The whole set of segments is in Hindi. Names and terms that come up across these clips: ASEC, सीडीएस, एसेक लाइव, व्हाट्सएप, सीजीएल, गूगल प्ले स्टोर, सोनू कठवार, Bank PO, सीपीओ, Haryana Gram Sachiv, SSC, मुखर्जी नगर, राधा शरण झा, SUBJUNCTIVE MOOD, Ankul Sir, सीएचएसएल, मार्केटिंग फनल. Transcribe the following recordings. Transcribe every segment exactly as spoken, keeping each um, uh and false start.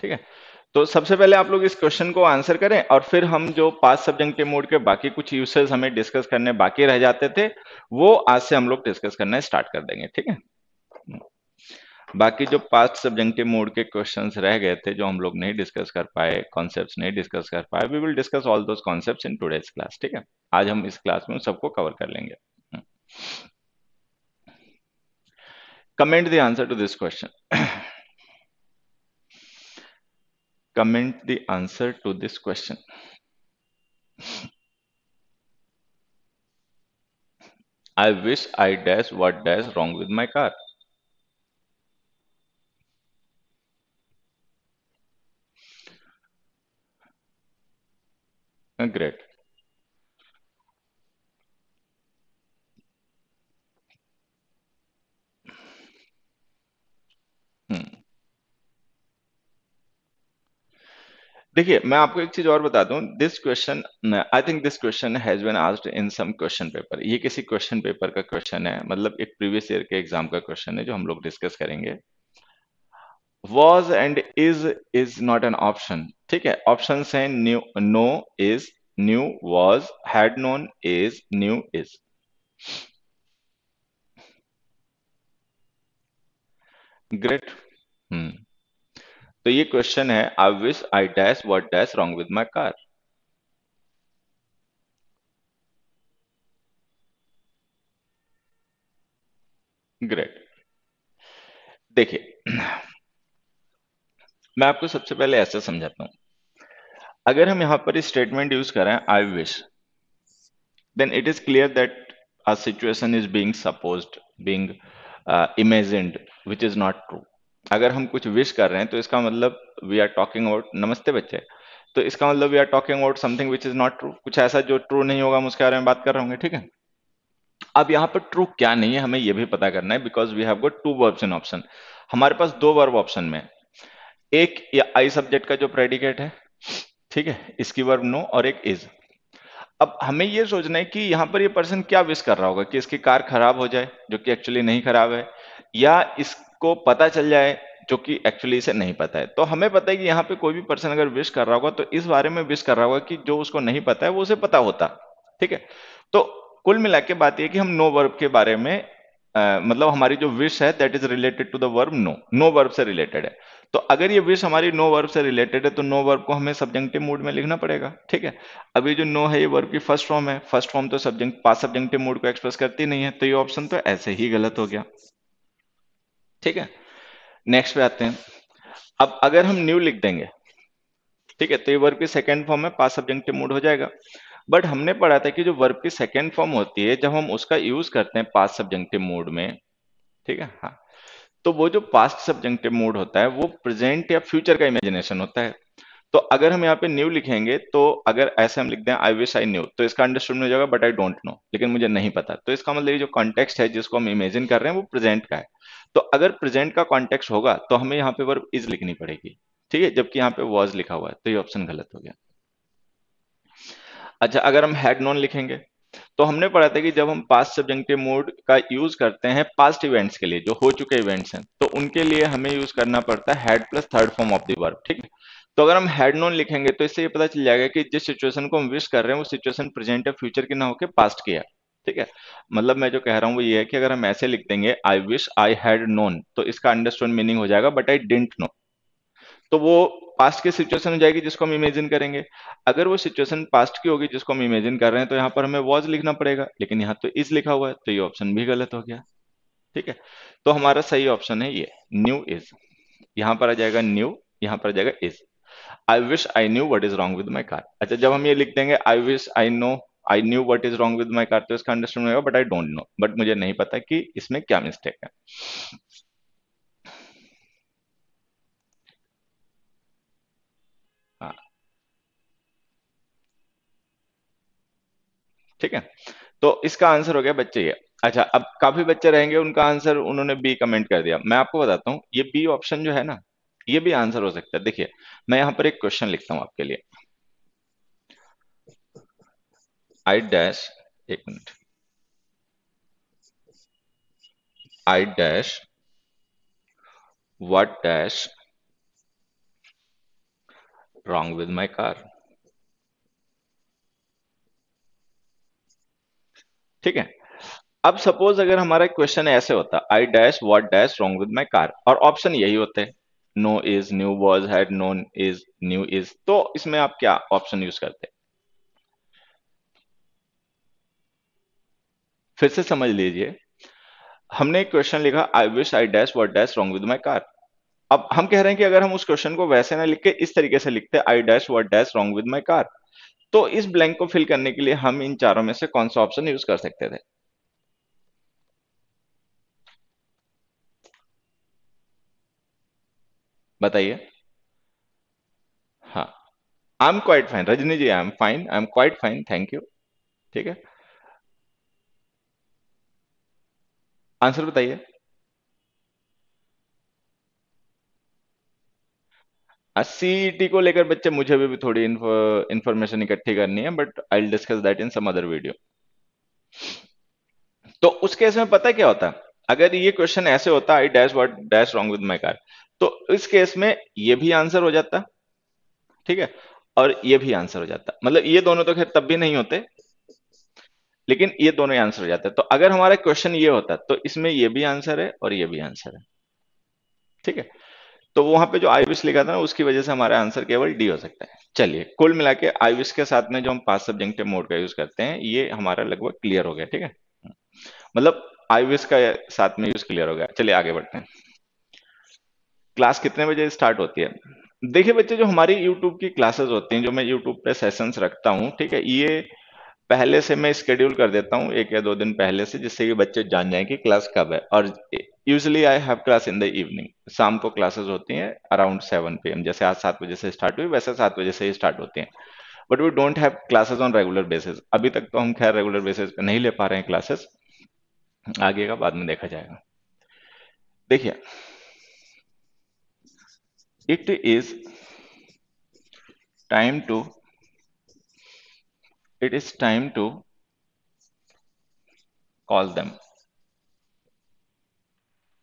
ठीक है। तो सबसे पहले आप लोग इस क्वेश्चन को आंसर करें और फिर हम जो पास सब्जंक्टिव मोड के बाकी कुछ यूसेज हमें डिस्कस करने बाकी रह जाते थे वो आज से हम लोग डिस्कस करना स्टार्ट कर देंगे, ठीक है। बाकी जो पास्ट सब्जेक्टिव मोड के क्वेश्चंस रह गए थे जो हम लोग नहीं डिस्कस कर पाए, कॉन्सेप्ट्स नहीं डिस्कस कर पाए, we will discuss all those concepts in today's class, ठीक है। आज हम इस क्लास में सबको कवर कर लेंगे। Comment the answer to this question, Comment the answer to this question. I wish I dash what dash wrong with my car. Great. हम्म देखिए मैं आपको एक चीज और बता दूं, this question I think this question has been asked in some question paper. ये किसी क्वेश्चन पेपर का क्वेश्चन है, मतलब एक प्रीवियस ईयर के एग्जाम का क्वेश्चन है जो हम लोग डिस्कस करेंगे। Was and is is not an option, ठीक है। ऑप्शंस हैं new, no, is, new, was, had known, is, new, is। Great, हम्म तो ये क्वेश्चन है, I wish I dash what dash wrong with my car. Great, देखिए मैं आपको सबसे पहले ऐसा समझाता हूं, अगर हम यहां पर स्टेटमेंट यूज करें I wish, then it is clear that a situation is being supposed, being imagined, which is not true. अगर हम कुछ विश कर रहे हैं तो इसका मतलब वी आर टॉकिंग अबाउट, नमस्ते बच्चे, तो इसका मतलब we are talking about something which is not true, कुछ ऐसा जो ट्रू नहीं होगा हम उसके बारे में बात कर रहे होंगे, ठीक है। अब यहाँ पर ट्रू क्या नहीं है हमें यह भी पता करना है, because we have got two verbs in option. हमारे पास दो वर्ब ऑप्शन में, एक या आई सब्जेक्ट का जो प्रेडिकेट है, ठीक है, इसकी वर्ब नो, और एक इज। अब हमें यह सोचना है कि यहां पर ये पर्सन क्या विश कर रहा होगा, कि इसकी कार खराब हो जाए जो कि एक्चुअली नहीं खराब है, या इसको पता चल जाए जो कि एक्चुअली इसे नहीं पता है। तो हमें पता है कि यहाँ पे कोई भी पर्सन अगर विश कर रहा होगा तो इस बारे में विश कर रहा होगा कि जो उसको नहीं पता है वो उसे पता होता, ठीक है। तो कुल मिला के बात यह कि हम नो वर्ब के बारे में Uh, मतलब हमारी जो विश है that is related to the verb know, know verb से रिलेटेड है। तो अगर ये विश हमारी नो वर्ब से रिलेटेड है तो नो वर्ब को हमें सब्जेक्टिव मोड में लिखना पड़ेगा, ठीक है। अभी जो नो है ये वर्ब की फर्स्ट फॉर्म है, फर्स्ट फॉर्म तो सब्जेक्ट पास सब्जेक्टिव मोड को एक्सप्रेस करती नहीं है, तो ये ऑप्शन तो ऐसे ही गलत हो गया, ठीक है। नेक्स्ट पे आते हैं, अब अगर हम न्यू लिख देंगे, ठीक है, तो ये वर्ब की सेकेंड फॉर्म है, पास सब्जेक्टिव मोड हो जाएगा। बट हमने पढ़ा था कि जो वर्ब की सेकेंड फॉर्म होती है जब हम उसका यूज करते हैं पास्ट सब्जेक्टिव मोड में, ठीक है, हाँ, तो वो जो पास्ट सब्जेक्टिव मोड होता है वो प्रेजेंट या फ्यूचर का इमेजिनेशन होता है। तो अगर हम यहाँ पे न्यू लिखेंगे, तो अगर ऐसे हम लिख दें आई विश आई न्यू, तो इसका अंडरस्टूड में हो जाएगा बट आई डोंट नो, लेकिन मुझे नहीं पता। तो इसका मतलब जो कॉन्टेक्स्ट है जिसको हम इमेजिन कर रहे हैं वो प्रेजेंट का है। तो अगर प्रेजेंट का कॉन्टेक्स्ट होगा तो हमें यहाँ पे वर्ब इज लिखनी पड़ेगी, ठीक है, जबकि यहाँ पे वॉज लिखा हुआ है, तो ये ऑप्शन गलत हो गया। अच्छा, अगर हम हैड नोन लिखेंगे तो हमने पढ़ा था कि जब हम पास्ट सब्जेक्टिव मोड का यूज करते हैं पास्ट इवेंट्स के लिए, जो हो चुके इवेंट्स हैं, तो उनके लिए हमें यूज करना पड़ता है had plus third form of the verb, ठीक है। तो अगर हम हैड नोन लिखेंगे तो इससे ये पता चल जाएगा कि जिस सिचुएशन को हम विश कर रहे हैं वो सिचुएशन प्रेजेंट या फ्यूचर की ना होकर पास्ट की है, ठीक है। मतलब मैं जो कह रहा हूँ वो ये है कि अगर हम ऐसे लिख देंगे I wish I had known, तो इसका अंडरस्टूड मीनिंग हो जाएगा बट आई डिडंट नो, तो वो पास्ट की सिचुएशन हो जाएगी जिसको हम इमेजिन करेंगे। अगर वो सिचुएशन पास्ट की होगी जिसको हम इमेजिन कर रहे हैं तो यहाँ पर हमें वॉज लिखना पड़ेगा, लेकिन यहाँ तो इज लिखा हुआ है, तो ये ऑप्शन भी गलत हो गया, ठीक है। तो हमारा सही ऑप्शन है ये न्यू इज, यहाँ पर आ जाएगा न्यू, यहाँ पर आ जाएगा is. I wish I knew what is wrong with my car. अच्छा, जब हम ये लिख देंगे I wish I know I knew what is wrong with my car, तो इसका अंडरस्टैंड होगा but I don't know, but मुझे नहीं पता कि इसमें क्या मिस्टेक है। ठीक है, तो इसका आंसर हो गया बच्चे ये। अच्छा, अब काफी बच्चे रहेंगे उनका आंसर उन्होंने बी कमेंट कर दिया, मैं आपको बताता हूँ ये बी ऑप्शन जो है ना ये भी आंसर हो सकता है। देखिए मैं यहाँ पर एक क्वेश्चन लिखता हूँ आपके लिए, आई डैश, एक minute, I dash what dash wrong with my car? ठीक है, अब सपोज अगर हमारा क्वेश्चन ऐसे होता, I dash what dash wrong with my car, और ऑप्शन यही होते हैं know is, knew was, had, known is, knew is, तो इसमें आप क्या ऑप्शन यूज करते? फिर से समझ लीजिए, हमने एक क्वेश्चन लिखा I wish I dash what dash wrong with my car. अब हम कह रहे हैं कि अगर हम उस क्वेश्चन को वैसे ना लिख के इस तरीके से लिखते I dash what dash wrong with my car, तो इस ब्लैंक को फिल करने के लिए हम इन चारों में से कौन सा ऑप्शन यूज कर सकते थे? बताइए। हाँ, I am quite fine Rajni ji, I am fine, I am quite fine, thank you. ठीक है, आंसर बताइए। सीईटी को लेकर बच्चे मुझे भी, भी थोड़ी इंफॉर्मेशन इकट्ठी करनी है, but I will discuss that in some other video. तो उस केस में पता क्या होता, अगर ये क्वेश्चन ऐसे होता I dash what dash wrong with my car, तो इस केस में ये भी आंसर हो जाता, ठीक है, और ये भी आंसर हो जाता, मतलब ये दोनों तो खैर तब भी नहीं होते, लेकिन ये दोनों ही आंसर हो जाते। तो अगर हमारा क्वेश्चन ये होता तो इसमें ये भी आंसर है और ये भी आंसर है, ठीक है, तो वहां पे जो आई विश लिखा था ना, उसकी वजह से हमारा आंसर केवल डी हो सकता है। चलिए, कुल मिला के आई विश के साथ में जो हम पास्ट सब्जेक्टिव मोड का यूज करते हैं, ये हमारा लगभग क्लियर हो गया। ठीक है, मतलब आई विश का साथ में यूज क्लियर हो गया। चलिए आगे बढ़ते हैं। क्लास कितने बजे स्टार्ट होती है? देखिए बच्चे, जो हमारी यूट्यूब की क्लासेस होती हैं, जो मैं यूट्यूब पे सेशंस रखता हूँ, ठीक है, ये पहले से मैं स्केड्यूल कर देता हूँ एक या दो दिन पहले से, जिससे कि बच्चे जान जाएं कि क्लास कब है। और usually I have class in the evening, शाम को क्लासेस होती हैं अराउंड सेवन पी एम, जैसे आज सात बजे से स्टार्ट हुई वैसे सात बजे से ही स्टार्ट होती हैं, but we don't have classes on regular basis. अभी तक तो हम खैर रेगुलर बेसिस पे नहीं ले पा रहे हैं क्लासेस, आगे का बाद में देखा जाएगा। देखिए, it is time to It is time to call them.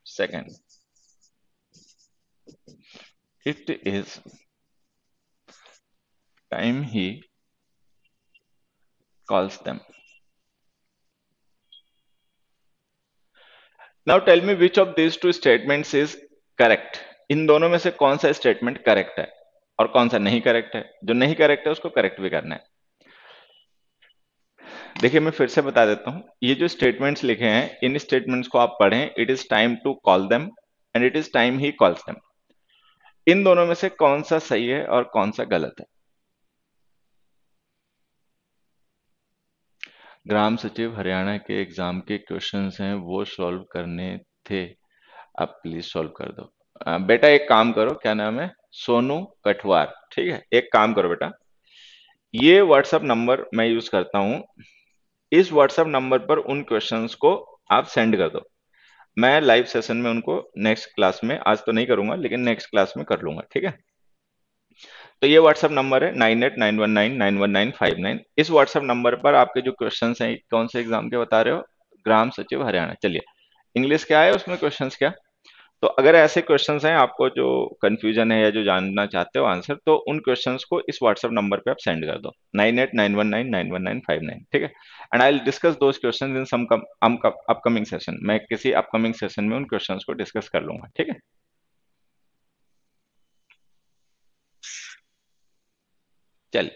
Second, it is time he calls them. Now tell me which of these two statements is correct. इन दोनों में से कौन सा statement correct है और कौन सा नहीं correct है? जो नहीं correct है उसको correct भी करना है। देखिए, मैं फिर से बता देता हूँ, ये जो स्टेटमेंट्स लिखे हैं, इन स्टेटमेंट्स को आप पढ़ें। It is time to call them and it is time he calls them. इन दोनों में से कौन सा सही है और कौन सा गलत है? ग्राम सचिव हरियाणा के एग्जाम के क्वेश्चंस हैं, वो सॉल्व करने थे, आप प्लीज सॉल्व कर दो। आ, बेटा एक काम करो, क्या नाम है, सोनू कठवार, ठीक है, एक काम करो बेटा, ये व्हाट्सएप नंबर मैं यूज करता हूं, इस व्हाट्सएप नंबर पर उन क्वेश्चंस को आप सेंड कर दो। मैं लाइव सेशन में उनको नेक्स्ट क्लास में, आज तो नहीं करूंगा लेकिन नेक्स्ट क्लास में कर लूंगा, ठीक है। तो ये व्हाट्सएप नंबर है nine eight nine one nine nine one nine five nine, इस व्हाट्सएप नंबर पर आपके जो क्वेश्चंस हैं, कौन से एग्जाम के बता रहे हो, ग्राम सचिव हरियाणा, चलिए इंग्लिश क्या है उसमें क्वेश्चन क्या, तो अगर ऐसे क्वेश्चन हैं आपको जो कंफ्यूजन है या जो जानना चाहते हो आंसर, तो उन क्वेश्चंस को इस व्हाट्सएप नंबर पे आप सेंड कर दो nine eight nine one nine nine one nine five nine, ठीक है, and I will discuss those questions in some upcoming session. मैं किसी अपकमिंग सेशन में उन क्वेश्चंस को डिस्कस कर लूंगा, ठीक है। चल,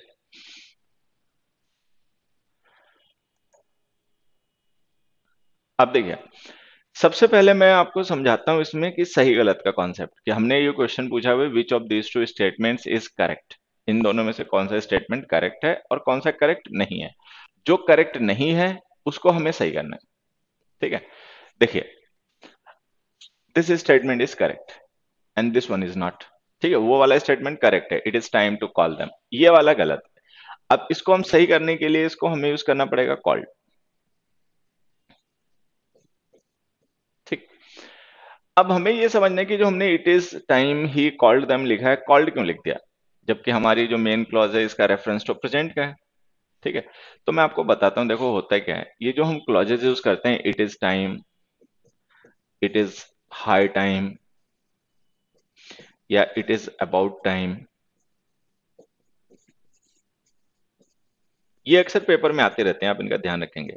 अब देखिए, सबसे पहले मैं आपको समझाता हूं इसमें कि सही गलत का कॉन्सेप्ट, कि हमने ये क्वेश्चन पूछा हुआ which of these two statements is correct, इन दोनों में से कौन सा स्टेटमेंट करेक्ट है और कौन सा करेक्ट नहीं है। जो करेक्ट नहीं है उसको हमें सही करना है, ठीक है। देखिए, this statement is correct and this one is not, ठीक है, वो वाला स्टेटमेंट करेक्ट है, it is time to call them, ये वाला गलत है। अब इसको हम सही करने के लिए इसको हमें यूज करना पड़ेगा कॉल्ड, ठीक। अब हमें ये समझना है कि जो हमने it is time he called them लिखा है, कॉल्ड क्यों लिख दिया, जबकि हमारी जो मेन क्लॉज है इसका रेफरेंस तो प्रेजेंट का है, ठीक है। तो मैं आपको बताता हूं, देखो होता है क्या है, ये जो हम क्लॉजेस यूज करते हैं, it is time, it is high time, या इट इज अबाउट टाइम, ये अक्सर पेपर में आते रहते हैं, आप इनका ध्यान रखेंगे।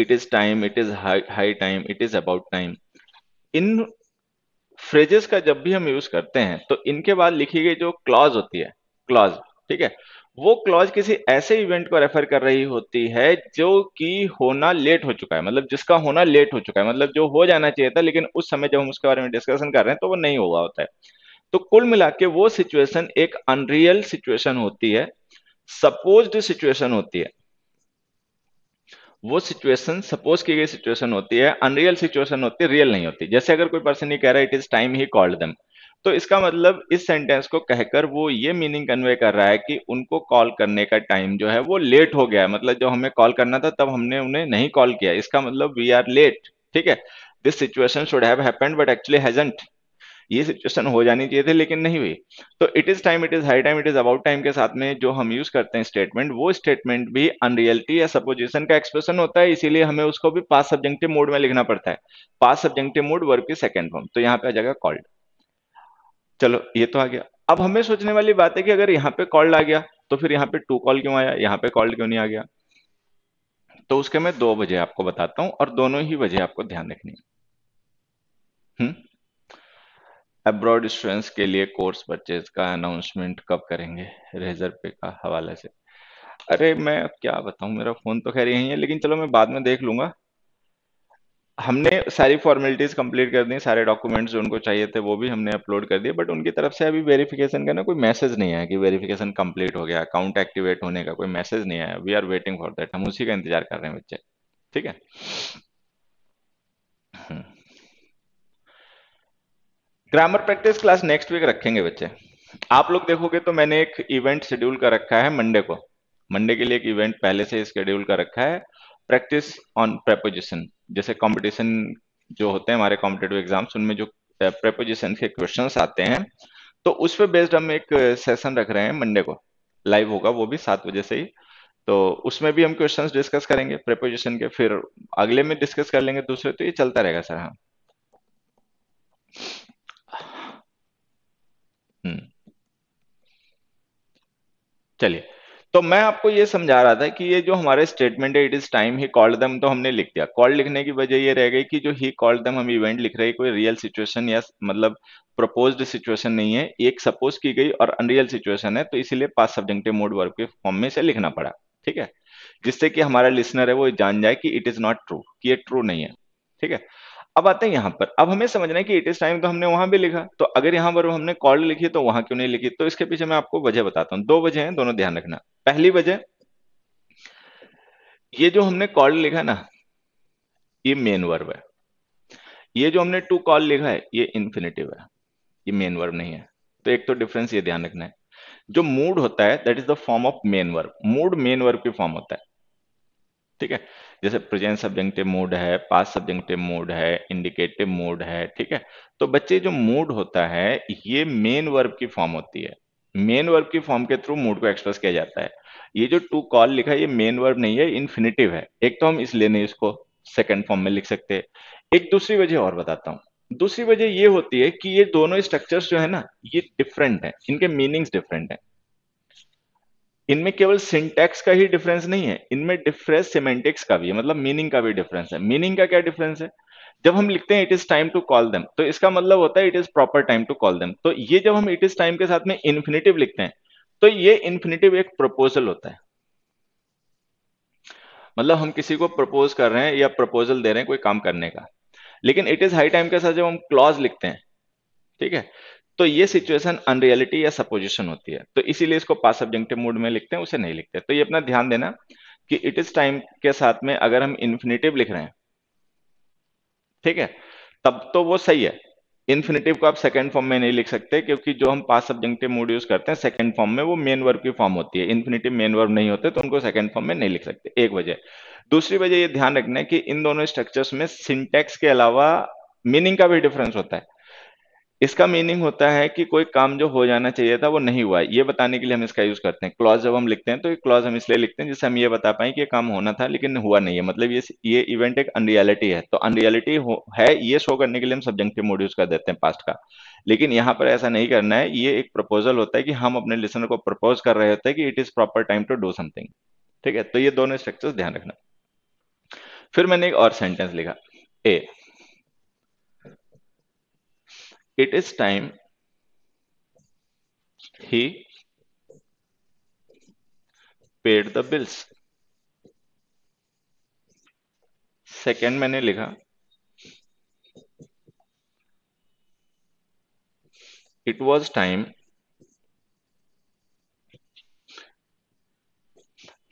It is time, it is high time, it is about time, इन फ्रेजेस का जब भी हम यूज करते हैं तो इनके बाद लिखी गई जो क्लॉज होती है, क्लॉज, ठीक है, वो क्लॉज किसी ऐसे इवेंट को रेफर कर रही होती है जो कि होना लेट हो चुका है, मतलब जिसका होना लेट हो चुका है, मतलब जो हो जाना चाहिए था लेकिन उस समय जब हम उसके बारे में डिस्कशन कर रहे हैं तो वो नहीं हुआ होता है। तो कुल मिला के वो सिचुएशन एक अनरियल सिचुएशन होती है, सपोज्ड सिचुएशन होती है, वो सिचुएशन सपोज की गई सिचुएशन होती है, अनरियल सिचुएशन होती है, रियल नहीं होती। जैसे अगर कोई पर्सन ये कह रहा है it is time he called them, तो इसका मतलब इस सेंटेंस को कहकर वो ये मीनिंग कन्वे कर रहा है कि उनको कॉल करने का टाइम जो है वो लेट हो गया है, मतलब जो हमें कॉल करना था तब हमने उन्हें नहीं कॉल किया, इसका मतलब वी आर लेट, ठीक है। This situation should have happened but actually hasn't, ये सिचुएशन हो जानी चाहिए थी लेकिन नहीं हुई। तो it is time, it is high time, it is about time के साथ में जो हम यूज करते हैं स्टेटमेंट, वो स्टेटमेंट भी अनरियलिटी या सपोजिशन का एक्सप्रेशन होता है, इसीलिए हमें उसको भी पास्ट सब्जेक्टिव मोड में लिखना पड़ता है। पास्ट सब्जेक्टिव मोड वर्ब की सेकंड फॉर्म, तो यहाँ पे आ जाएगा कॉल्ड। चलो ये तो आ गया। अब हमें सोचने वाली बात है कि अगर यहाँ पे कॉल्ड आ गया तो फिर यहाँ पे टू कॉल क्यों आया, यहाँ पे कॉल्ड क्यों नहीं आ गया। तो उसके मैं दो वजह आपको बताता हूँ और दोनों ही वजह आपको ध्यान रखनी है। अब्रॉड स्टूडेंट्स के लिए कोर्स परचेज का अनाउंसमेंट कब करेंगे रेजर पे का हवाले से? अरे मैं क्या बताऊं, मेरा फोन तो खैर यही है, लेकिन चलो मैं बाद में देख लूंगा। हमने सारी फॉर्मेलिटीज कंप्लीट कर दी, सारे डॉक्यूमेंट्स जो उनको चाहिए थे वो भी हमने अपलोड कर दिए, बट उनकी तरफ से अभी वेरिफिकेशन का ना कोई मैसेज नहीं आया कि वेरिफिकेशन कंप्लीट हो गया, अकाउंट एक्टिवेट होने का कोई मैसेज नहीं आया। We are waiting for that, हम उसी का इंतजार कर रहे हैं बच्चे, ठीक है। Grammar practice class next week रखेंगे बच्चे। आप लोग देखोगे तो मैंने एक इवेंट शेड्यूल कर रखा है मंडे को, मंडे के लिए एक इवेंट पहले से शेड्यूल कर रखा है, प्रैक्टिस ऑन प्रीपोजिशन। जैसे कंपटीशन जो होते हैं हमारे कॉम्पिटेटिव एग्जाम्स, उनमें जो प्रीपोजिशन के क्वेश्चंस आते हैं तो उस पर बेस्ड हम एक सेशन रख रहे हैं मंडे को, लाइव होगा वो भी सात बजे से ही। तो उसमें भी हम क्वेश्चंस डिस्कस करेंगे प्रीपोजिशन के, फिर अगले में डिस्कस कर लेंगे दूसरे, तो ये चलता रहेगा सर। हाँ चलिए, तो मैं आपको ये समझा रहा था कि ये जो हमारे स्टेटमेंट है it is time he called them, तो हमने लिख दिया। कॉल्ड लिखने की वजह ये रह गई कि जो ही कॉल्ड देम हम इवेंट लिख रहे हैं, कोई रियल सिचुएशन या मतलब प्रपोज्ड सिचुएशन नहीं है, एक सपोज की गई और अनरियल सिचुएशन है, तो इसीलिए पास्ट सब्जेक्टिव मोड वर्ब के फॉर्म में से लिखना पड़ा, ठीक है, जिससे कि हमारा लिसनर है वो जान जाए कि इट इज नॉट ट्रू, कि ये ट्रू नहीं है, ठीक है। अब आते हैं यहाँ पर। अब हमें समझना है कि इट इज टाइम तो हमने वहां भी लिखा, तो अगर यहाँ पर हमने कॉल्ड लिखी तो वहां क्यों नहीं लिखी। तो इसके पीछे मैं आपको वजह बताता हूँ, दो वजह हैं, दोनों ध्यान रखना। पहली वजह, ये जो हमने कॉल्ड लिखा ना, ये मेन वर्ब है, ये जो हमने टू कॉल लिखा है ये इन्फिनेटिव है, ये मेन वर्ब नहीं है। तो एक तो डिफरेंस ये ध्यान रखना है। जो मूड होता है that is the form of main verb, mood main verb की फॉर्म होता है, ठीक है। जैसे प्रेजेंट सब्जेक्टिव मूड है, पास्ट सब्जेक्टिव मूड है, इंडिकेटिव मूड है, ठीक है। तो बच्चे जो मूड होता है ये मेन वर्ब की फॉर्म होती है, मेन वर्ब की फॉर्म के थ्रू मूड को एक्सप्रेस किया जाता है। ये जो टू कॉल लिखा है ये मेन वर्ब नहीं है, इन्फिनिटिव है। एक तो हम इसलिए नहीं इसको सेकंड फॉर्म में लिख सकते हैं। एक दूसरी वजह और बताता हूँ। दूसरी वजह ये होती है कि ये दोनों स्ट्रक्चर्स जो है ना ये डिफरेंट है, इनके मीनिंग्स डिफरेंट है। इनमें केवल सिंटैक्स का ही डिफरेंस नहीं है, इनमें डिफरेंस सिमेंटिक्स का भी है, मतलब मीनिंग का भी डिफरेंस है। मीनिंग का क्या डिफरेंस है? जब हम लिखते हैं it is time to call them तो इसका मतलब होता है it is proper time to call them. तो ये जब हम इट इज टाइम के साथ में इन्फिनिटिव लिखते हैं तो ये इन्फिनिटिव एक प्रपोजल होता है, मतलब हम किसी को प्रपोज कर रहे हैं या प्रपोजल दे रहे हैं कोई काम करने का। लेकिन इट इज हाई टाइम के साथ जब हम क्लॉज लिखते हैं, ठीक है, तो ये सिचुएशन अनरियलिटी या सपोजिशन होती है, तो इसीलिए इसको पास्ट सब्जेक्टिव मूड में लिखते हैं, उसे नहीं लिखते। तो ये अपना ध्यान देना कि इट इज टाइम के साथ में अगर हम इन्फिनिटिव लिख रहे हैं, ठीक है, तब तो वो सही है। इन्फिनिटिव को आप सेकंड फॉर्म में नहीं लिख सकते क्योंकि जो हम पास्ट सब्जेक्टिव मूड यूज करते हैं सेकंड फॉर्म में वो मेन वर्ब की फॉर्म होती है, इन्फिनिटिव मेन वर्ब नहीं होते, तो उनको सेकंड फॉर्म में नहीं लिख सकते, एक वजह। दूसरी वजह ये ध्यान रखना है कि इन दोनों स्ट्रक्चर्स में सिंटैक्स के अलावा मीनिंग का भी डिफरेंस होता है। इसका मीनिंग होता है कि कोई काम जो हो जाना चाहिए था वो नहीं हुआ है, ये बताने के लिए हम इसका यूज करते हैं। क्लॉज जब हम लिखते हैं तो ये क्लॉज हम इसलिए लिखते हैं जिससे हम ये बता पाए कि ये काम होना था लेकिन हुआ नहीं है, मतलब ये ये इवेंट एक अनरियलिटी है। तो अनरियलिटी है ये शो करने के लिए हम सब्जेक्टिव मोड यूज कर देते हैं पास्ट का। लेकिन यहाँ पर ऐसा नहीं करना है, ये एक प्रपोजल होता है कि हम अपने लिसनर को प्रपोज कर रहे होते हैं कि it is proper time to do something, ठीक है, तो ये दोनों स्ट्रक्चर्स ध्यान रखना। फिर मैंने एक और सेंटेंस लिखा, A it is time he paid the bills. Second मैंने लिखा it was time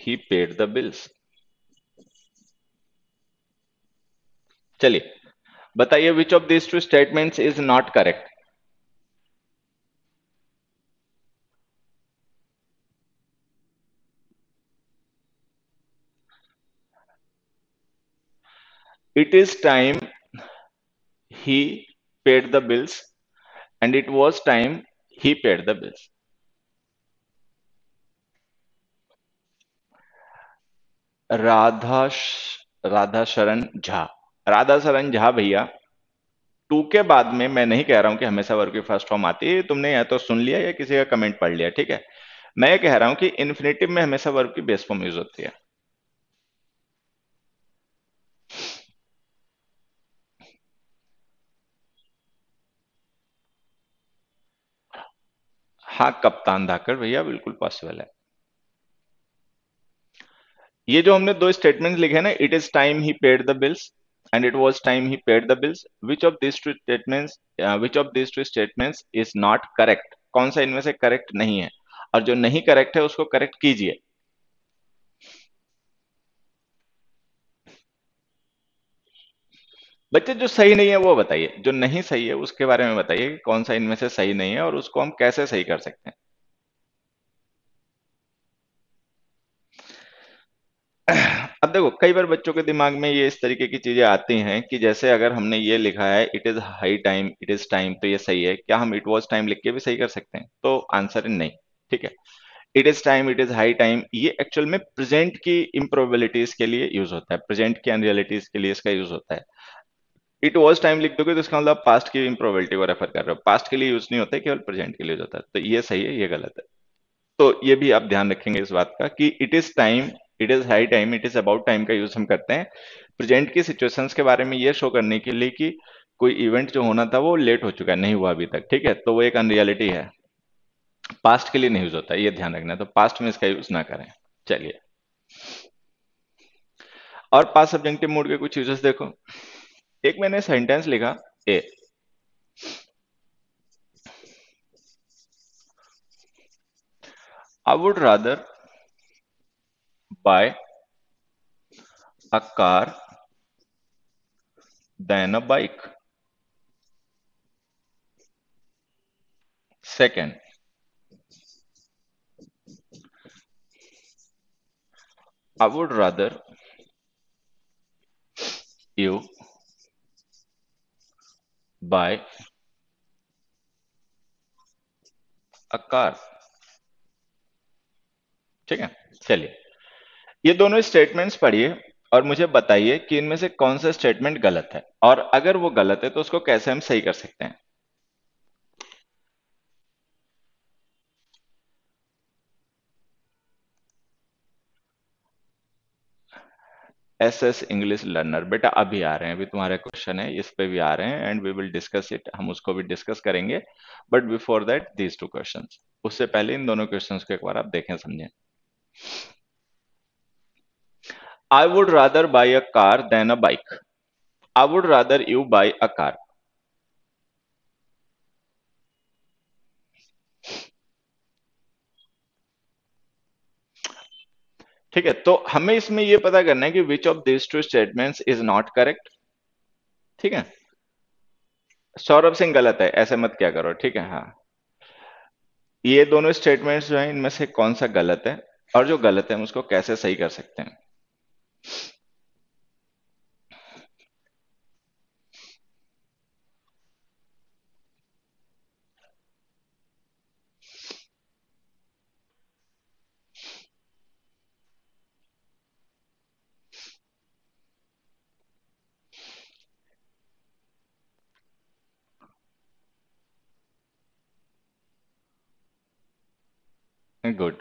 he paid the bills. चलिए बताइए which of this two statements is not correct. It is time he paid the bills and it was time he paid the bills. Radha राधा शरण झा, राधा शरण झा भैया टू के बाद में मैं नहीं कह रहा हूं कि हमेशा वर्ग की फर्स्ट फॉर्म आती है, तुमने या तो सुन लिया या किसी का कमेंट पढ़ लिया, ठीक है। मैं कह रहा हूं कि इन्फिनेटिव में हमेशा वर्ग की बेस फॉर्म यूज होती है। हाँ कप्तान धाकर भैया बिल्कुल पॉसिबल है। ये जो हमने दो स्टेटमेंट लिखे ना, it is time he paid the bills and it was time he paid the bills, which of this two statements which of this two statements is not correct. कौन सा इनमें से करेक्ट नहीं है, और जो नहीं करेक्ट है उसको करेक्ट कीजिए। बच्चे जो सही नहीं है वो बताइए, जो नहीं सही है उसके बारे में बताइए कि कौन सा इनमें से सही नहीं है और उसको हम कैसे सही कर सकते हैं। अब देखो कई बार बच्चों के दिमाग में ये इस तरीके की चीजें आती हैं कि जैसे अगर हमने ये लिखा है it is high time it is time, तो ये सही है क्या? हम इट वॉज टाइम लिख के भी सही कर सकते हैं? तो आंसर है नहीं, ठीक है। It is time it is high time ये एक्चुअल में प्रेजेंट की इम्प्रोबेबिलिटीज के लिए यूज होता है, प्रेजेंट की अनरियलिटीज के लिए इसका यूज होता है। इट वॉज टाइम लिख दोगे तो इसका मतलब पास्ट की इम्प्रोबेबिलिटी को रेफर कर रहे हो, पास्ट के लिए यूज नहीं होता है, केवल प्रेजेंट के लिए यूज होता है। तो ये सही है ये गलत है, तो ये भी आप ध्यान रखेंगे इस बात का कि it is time it is high time it is about time का यूज हम करते हैं प्रेजेंट की सिचुएशंस के बारे में ये शो करने के लिए कि कोई इवेंट जो होना था वो लेट हो चुका है, नहीं हुआ अभी तक, ठीक है। तो वो एक अनरियलिटी है, पास्ट के लिए नहीं यूज होता, ये ध्यान रखना है। तो पास्ट में इसका यूज ना करें। चलिए और पास्ट सब्जेक्टिव मोड के कुछ यूजेस देखो। एक मैंने सेंटेंस लिखा ए I would rather buy a car than a bike. Second, I would rather you buy a car, ठीक है। चलिए ये दोनों स्टेटमेंट्स पढ़िए और मुझे बताइए कि इनमें से कौन सा स्टेटमेंट गलत है, और अगर वो गलत है तो उसको कैसे हम सही कर सकते हैं। एस एस इंग्लिश लर्नर बेटा अभी आ रहे हैं, अभी तुम्हारे क्वेश्चन है इस पे भी आ रहे हैं and we will discuss it, हम उसको भी डिस्कस करेंगे। But before that these two questions, उससे पहले इन दोनों क्वेश्चंस को एक बार आप देखें समझें। I would rather buy a car than a bike, I would rather you buy a car, ठीक है। तो हमें इसमें यह पता करना है कि which of this two statements is not correct, ठीक है। सौरभ सिंह गलत है ऐसे मत क्या करो, ठीक है। हाँ ये दोनों स्टेटमेंट्स जो हैं इनमें से कौन सा गलत है और जो गलत है हम उसको कैसे सही कर सकते हैं। गुड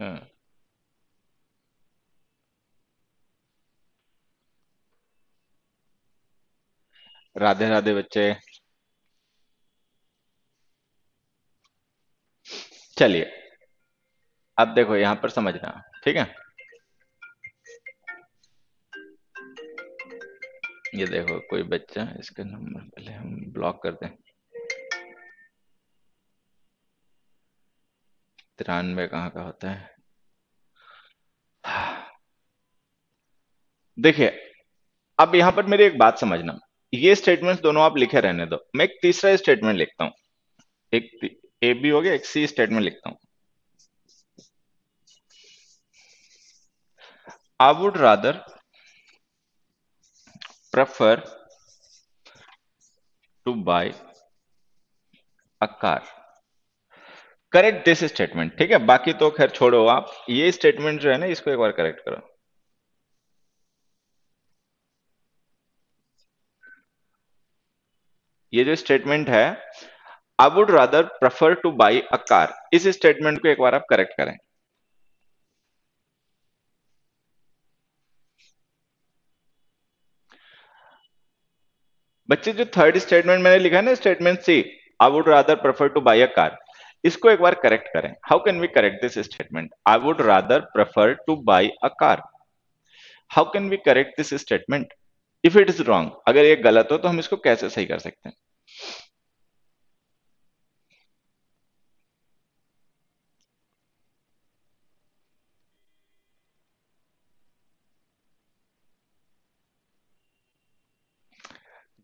हम्म राधे राधे बच्चे। चलिए अब देखो यहां पर समझना, ठीक है। ये देखो कोई बच्चा, इसका नंबर पहले हम ब्लॉक कर दें। तिरानवे कहाँ का होता है। देखिए अब यहां पर मेरी एक बात समझना, ये स्टेटमेंट्स दोनों आप लिखे रहने दो, मैं एक तीसरा स्टेटमेंट लिखता हूं, एक ए बी हो गया, एक सी स्टेटमेंट लिखता हूं। I would rather prefer to buy a car. Correct this statement, ठीक है। बाकी तो खैर छोड़ो, आप ये स्टेटमेंट जो है ना इसको एक बार करेक्ट करो। ये जो स्टेटमेंट है I would rather prefer to buy a car, इस स्टेटमेंट को एक बार आप करेक्ट करें। बच्चे जो थर्ड स्टेटमेंट मैंने लिखा है ना, statement C I would rather prefer to buy a car, इसको एक बार करेक्ट करें। How can we correct this statement I would rather prefer to buy a car, how can we correct this statement if it is wrong. अगर ये गलत हो तो हम इसको कैसे सही कर सकते हैं।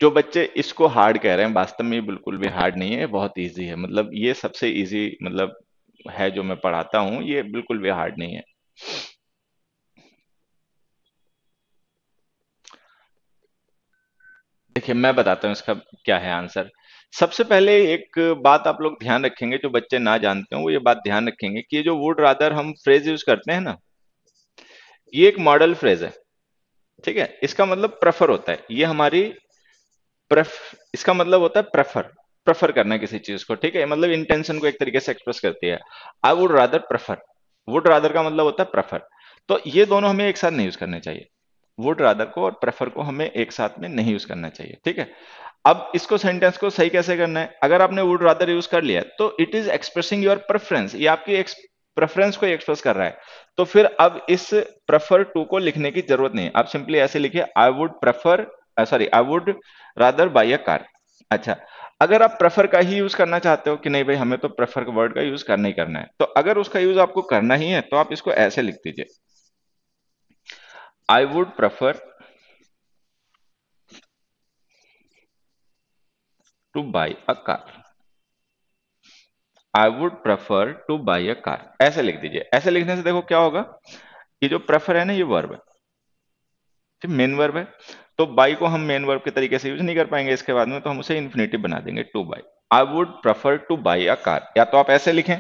जो बच्चे इसको हार्ड कह रहे हैं, वास्तव में बिल्कुल भी हार्ड नहीं है, बहुत इजी है। मतलब ये सबसे इजी मतलब है जो मैं पढ़ाता हूं, ये बिल्कुल भी हार्ड नहीं है। देखिए मैं बताता हूं इसका क्या है आंसर। सबसे पहले एक बात आप लोग ध्यान रखेंगे, जो बच्चे ना जानते हो वो ये बात ध्यान रखेंगे कि ये जो वुड रादर हम फ्रेज यूज करते हैं ना, ये एक मॉडल फ्रेज है, ठीक है। इसका मतलब प्रेफर होता है, ये हमारी प्रेफ, इसका मतलब होता है प्रेफर, प्रेफर करना किसी चीज को, ठीक है। मतलब इंटेंशन को एक तरीके से एक्सप्रेस करती है। I would rather prefer, would rather का मतलब होता है प्रेफर। तो ये दोनों हमें एक साथ नहीं यूज करने चाहिए, वुड रादर को और प्रेफर को हमें एक साथ में नहीं यूज करना चाहिए, ठीक है। अब इसको सेंटेंस को सही कैसे करना है। अगर आपने वुड रादर यूज कर लिया तो it is expressing your preference, ये आपकी प्रेफरेंस को एक्सप्रेस कर रहा है। तो फिर अब इस प्रेफर टू को लिखने की जरूरत नहीं है, आप सिंपली ऐसे लिखिए I would prefer sorry I would rather buy a car. अच्छा, अगर आप प्रेफर का ही यूज करना चाहते हो कि नहीं भाई हमें तो प्रेफर वर्ड का यूज करना ही करना है, तो अगर उसका यूज आपको करना ही है तो आप इसको ऐसे लिख दीजिए I would prefer to buy a car, I would prefer to buy a car, ऐसे लिख दीजिए। ऐसे लिखने से देखो क्या होगा, ये जो प्रेफर है ना ये वर्ब है, ठीक, मेन वर्ब है। तो बाई को हम मेन वर्ब के तरीके से यूज नहीं कर पाएंगे इसके बाद में, तो हम उसे इन्फिनेटिव बना देंगे to buy. I would prefer to buy a car, या तो आप ऐसे लिखें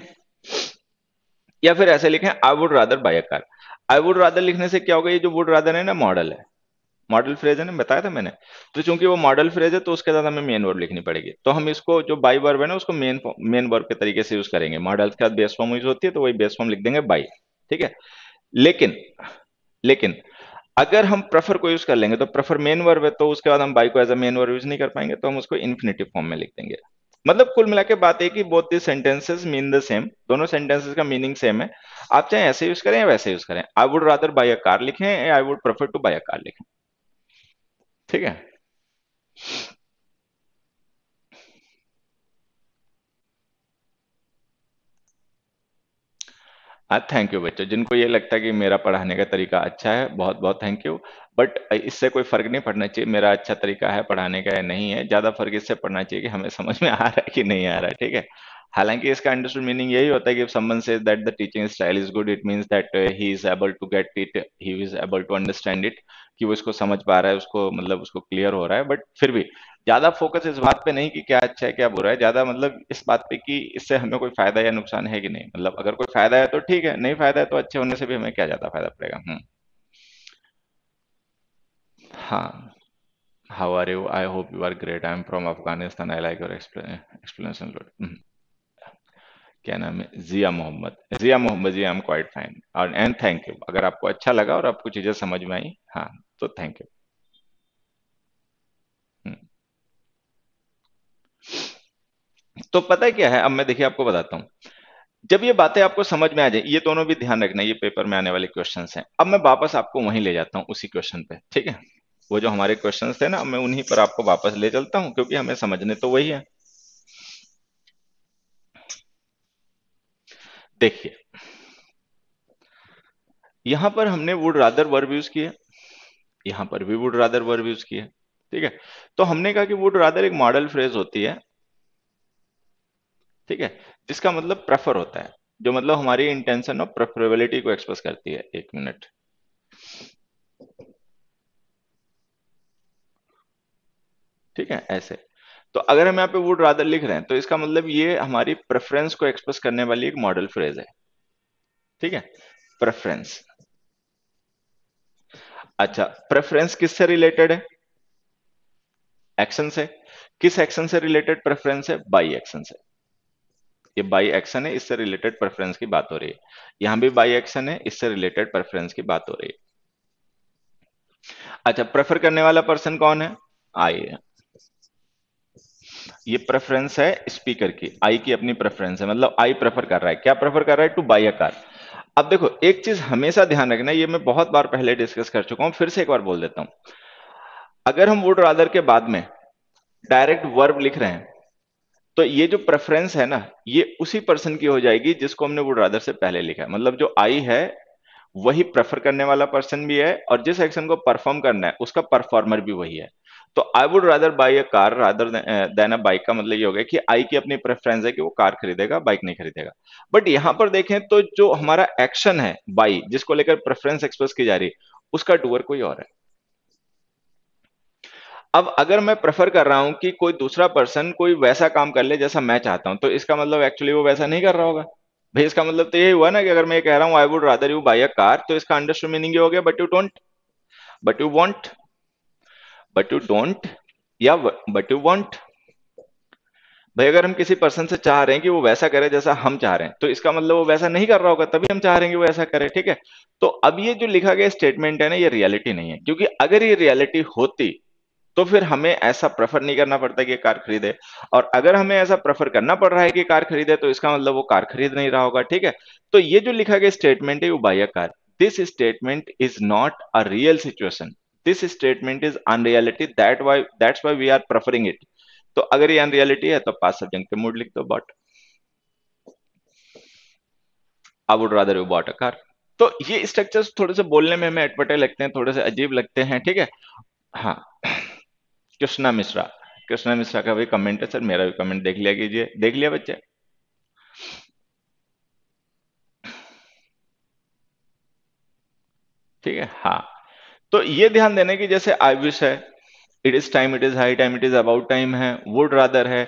या फिर ऐसे लिखें I would rather buy a car. I would rather लिखने से क्या होगा, ये जो वुड रादर है ना मॉडल है, मॉडल फ्रेज है ना, बताया था मैंने। तो चूंकि वो मॉडल फ्रेज है तो उसके साथ हमें मेन वर्ब लिखनी पड़ेगी, तो हम इसको जो बाई वर्ब है ना उसको मेन मेन वर्ब के तरीके से यूज करेंगे। मॉडल के साथ बेस फॉर्म यूज होती है तो वही बेस फॉर्म लिख देंगे बाई, ठीक है। लेकिन लेकिन अगर हम प्रेफर को यूज कर लेंगे तो प्रेफर मेन वर्ब है, तो उसके बाद हम बाई को as a main verb use नहीं कर पाएंगे, तो हम उसको इन्फिनिटिव फॉर्म में लिख देंगे। मतलब कुल मिला के बात है कि both this sentences mean the same, दोनों सेंटेंसेस का मीनिंग सेम है, आप चाहे ऐसे यूज करें या वैसे यूज करें। I would rather buy a car लिखें, I would prefer to buy a car लिखें, ठीक है। थैंक यू बच्चों, जिनको ये लगता है कि मेरा पढ़ाने का तरीका अच्छा है, बहुत बहुत थैंक यू। बट इससे कोई फर्क नहीं पड़ना चाहिए मेरा अच्छा तरीका है पढ़ाने का या नहीं है, ज्यादा फर्क इससे पड़ना चाहिए कि हमें समझ में आ रहा है कि नहीं आ रहा है, ठीक है। हालांकि इसका अंडरस्टूड मीनिंग यही होता है कि if someone says that the teaching style is good, it means that he is able to get it, he is able to understand it, कि वो इसको समझ पा रहा है, उसको मतलब उसको क्लियर हो रहा है। बट फिर भी ज्यादा फोकस इस बात पे नहीं कि क्या अच्छा है क्या बुरा है, ज्यादा मतलब इस बात पे कि इससे हमें कोई फायदा या नुकसान है कि नहीं। मतलब अगर कोई फायदा है तो ठीक है, नहीं फायदा है तो अच्छे होने से भी हमें क्या ज्यादा फायदा पड़ेगा। हम्म हाँ, how are you, I hope you are great, I am from Afghanistan, I like your explanation. क्या नाम है, Zia Mohammad Zia Mohammad ji, I am quite fine और एंड थैंक यू। अगर आपको अच्छा लगा और आपको चीजें समझ में आई, हाँ तो थैंक यू। तो पता है क्या है, अब मैं देखिए आपको बताता हूँ, जब ये बातें आपको समझ में आ जाए, ये दोनों भी ध्यान रखना, ये पेपर में आने वाले क्वेश्चंस हैं। अब मैं वापस आपको वहीं ले जाता हूँ उसी क्वेश्चन पे, ठीक है, वो जो हमारे क्वेश्चंस थे ना, मैं उन्हीं पर आपको वापस ले चलता हूँ क्योंकि हमें समझने तो वही है। देखिए यहां पर हमने वुड रादर वर्ब यूज किए, यहां पर भी वुड रादर वर्ब यूज किए, ठीक है। तो हमने कहा कि वुड रादर एक मॉडल फ्रेज होती है, ठीक है, जिसका मतलब प्रेफर होता है, जो मतलब हमारी इंटेंशन और प्रेफरेबिलिटी को एक्सप्रेस करती है। एक मिनट, ठीक है, ऐसे। तो अगर हम यहाँ पे वुड रादर लिख रहे हैं तो इसका मतलब ये हमारी प्रेफरेंस को एक्सप्रेस करने वाली एक मॉडल फ्रेज है, ठीक है, प्रेफरेंस। अच्छा, प्रेफरेंस किससे रिलेटेड है? एक्शन से। किस एक्शन से रिलेटेड प्रेफरेंस है? बाई एक्शन से। ये बाई एक्शन है, इससे रिलेटेड प्रेफरेंस की बात हो रही है। यहां भी बाई एक्शन है, इससे रिलेटेड प्रेफरेंस की बात हो रही है। अच्छा, प्रेफर करने वाला पर्सन कौन है? आई है। ये प्रेफरेंस है स्पीकर की, आई की अपनी प्रेफरेंस है, मतलब आई प्रेफर कर रहा है, क्या प्रेफर कर रहा है? To buy a car. अब देखो एक चीज हमेशा ध्यान रखना, ये मैं बहुत बार पहले डिस्कस कर चुका हूं, फिर से एक बार बोल देता हूं, अगर हम वुड रादर के बाद में डायरेक्ट वर्ब लिख रहे हैं तो ये जो प्रेफरेंस है ना, ये उसी पर्सन की हो जाएगी जिसको हमने वुड रादर से पहले लिखा है, मतलब जो आई है वही प्रेफर करने वाला पर्सन भी है और जिस एक्शन को परफॉर्म करना है उसका परफॉर्मर भी वही है। तो I would rather buy a car rather than a bike का मतलब ये हो गया कि आई की अपनी प्रेफरेंस है कि वो कार खरीदेगा, बाइक नहीं खरीदेगा। बट यहाँ पर देखें तो जो हमारा एक्शन है बाई, जिसको लेकर प्रेफरेंस एक्सप्रेस की जा रही है, उसका डूअर कोई और है। अब अगर मैं प्रेफर कर रहा हूं कि कोई दूसरा पर्सन कोई वैसा काम कर ले जैसा मैं चाहता हूं, तो इसका मतलब एक्चुअली वो वैसा नहीं कर रहा होगा भाई। इसका मतलब तो यही हुआ ना कि अगर मैं कह रहा हूं I would rather you buy a car, तो इसका अंडरस्टूड मीनिंग ये हो गया but you don't, but you want, but you don't या बट यू वांट। भाई अगर हम किसी पर्सन से चाह रहे हैं कि वो वैसा करे जैसा हम चाह रहे हैं, तो इसका मतलब वो वैसा नहीं कर रहा होगा, तभी हम चाह रहे हैं कि वो ऐसा करे, ठीक है। तो अब ये जो लिखा गया स्टेटमेंट है ना, ये रियलिटी नहीं है, क्योंकि अगर ये रियलिटी होती तो फिर हमें ऐसा प्रेफर नहीं करना पड़ता कि कार खरीदे, और अगर हमें ऐसा प्रेफर करना पड़ रहा है कि कार खरीदे तो इसका मतलब वो कार खरीद नहीं रहा होगा, ठीक है। तो ये जो लिखा गया स्टेटमेंट है वो buy a car, this statement is not a real situation, this statement is unreality, that why that's why we are preferring it. तो अगर ये अनरियलिटी है तो पास्ट सब्जेक्ट के मूड लिख दो bought, I would rather you bought a car. तो ये स्ट्रक्चर्स थोड़े से बोलने में हमें अटपटे लगते हैं, थोड़े से अजीब लगते हैं, ठीक है। हाँ, कृष्णा मिश्रा, कृष्णा मिश्रा का भी कमेंट है, सर मेरा भी कमेंट देख लिया कीजिए। देख लिया बच्चे? ठीक है, हाँ। तो ये ध्यान देने की जैसे आई विश है, it is time, it is high time, it is about time है, वुड रादर है,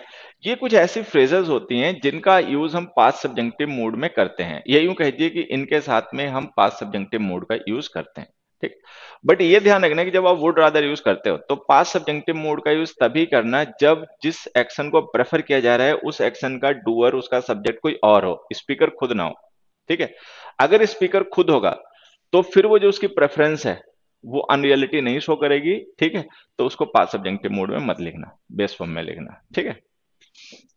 ये कुछ ऐसी फ्रेजेस होती हैं जिनका यूज हम पास्ट सब्जेक्टिव मूड में करते हैं, ये यूं कहिए कि इनके साथ में हम पास्ट सब्जेक्टिव मूड का यूज करते हैं, ठीक। बट ये ध्यान रखना कि जब आप वुड रादर यूज करते हो तो पास्ट सब्जेक्टिव मोड का यूज तभी करना जब जिस एक्शन को प्रेफर किया जा रहा है उस एक्शन का डूअर, उसका सब्जेक्ट कोई और हो, स्पीकर खुद ना हो, ठीक है। अगर स्पीकर खुद होगा तो फिर वो जो उसकी प्रेफरेंस है वो अनरियलिटी नहीं शो करेगी, ठीक है। तो उसको पास्ट सब्जेक्टिव मोड में मत लिखना, बेस फॉर्म में लिखना, ठीक है।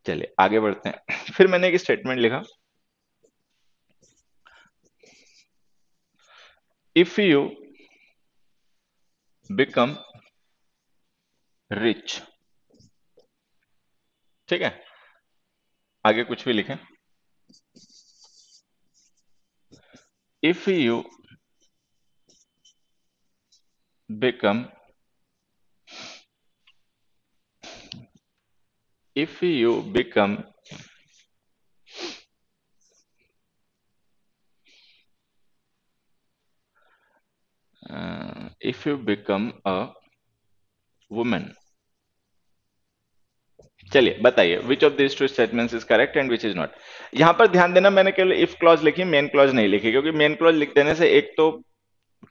चलिए आगे बढ़ते हैं। फिर मैंने एक स्टेटमेंट लिखा, इफ यू बिकम रिच, ठीक है, आगे कुछ भी लिखें, if you become, if you become Uh, if you become a woman, चलिए बताइए which of these two statements is correct and which is not। यहां पर ध्यान देना, मैंने केवल if clause लिखी, main clause नहीं लिखी, क्योंकि main clause लिख देने से एक तो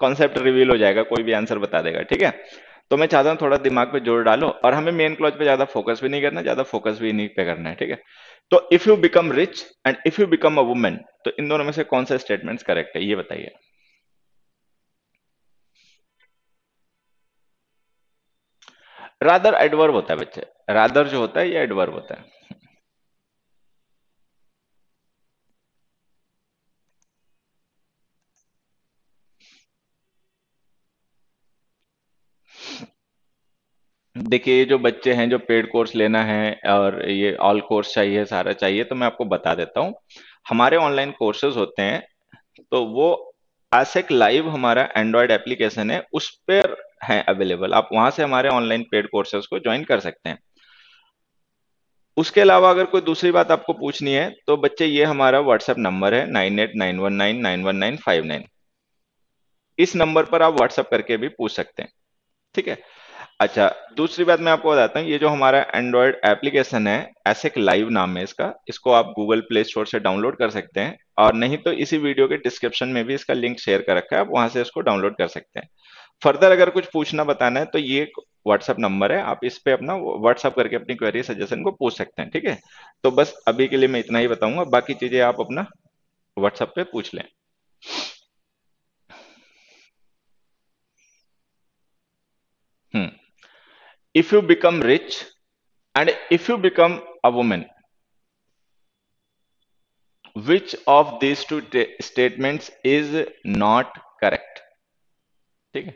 concept reveal हो जाएगा, कोई भी आंसर बता देगा, ठीक है। तो मैं चाहता हूं थोड़ा दिमाग पे जोर डालो और हमें मेन क्लॉज पे ज्यादा फोकस भी नहीं करना, ज्यादा फोकस भी नहीं पे करना है, ठीक है। तो if you become rich and if you become a women, तो इन दोनों में से कौन सा स्टेटमेंट्स करेक्ट है ये बताइए। रादर एडवर्ब होता है बच्चे, रादर जो होता है ये एडवर्ब होता है। देखिए ये जो बच्चे हैं जो पेड कोर्स लेना है और ये ऑल कोर्स चाहिए, सारा चाहिए, तो मैं आपको बता देता हूँ हमारे ऑनलाइन कोर्सेज होते हैं तो वो आसेक लाइव हमारा एंड्रॉयड एप्लीकेशन है उस पर है अवेलेबल, आप वहां से हमारे ऑनलाइन पेड कोर्सेज को ज्वाइन कर सकते हैं। उसके अलावा अगर कोई दूसरी बात आपको पूछनी है तो बच्चे ये हमारा व्हाट्सएप नंबर है nine eight nine one nine nine one nine five nine, इस नंबर पर आप व्हाट्सएप करके भी पूछ सकते हैं, ठीक है। अच्छा दूसरी बात मैं आपको बताता हूँ, ये जो हमारा एंड्रॉयड एप्लीकेशन है एसेक लाइव नाम है इसका, इसको आप गूगल प्ले स्टोर से डाउनलोड कर सकते हैं और नहीं तो इसी वीडियो के डिस्क्रिप्शन में भी इसका लिंक शेयर कर रखा है, आप वहां से इसको डाउनलोड कर सकते हैं। फर्दर अगर कुछ पूछना बताना है तो ये व्हाट्सएप नंबर है, आप इस पे अपना व्हाट्सएप करके अपनी क्वेरी सजेशन को पूछ सकते हैं, ठीक है। तो बस अभी के लिए मैं इतना ही बताऊंगा, बाकी चीजें आप अपना व्हाट्सएप पे पूछ लें। हम्म If you become rich and if you become a woman, which of these two statements is not correct? ठीक है,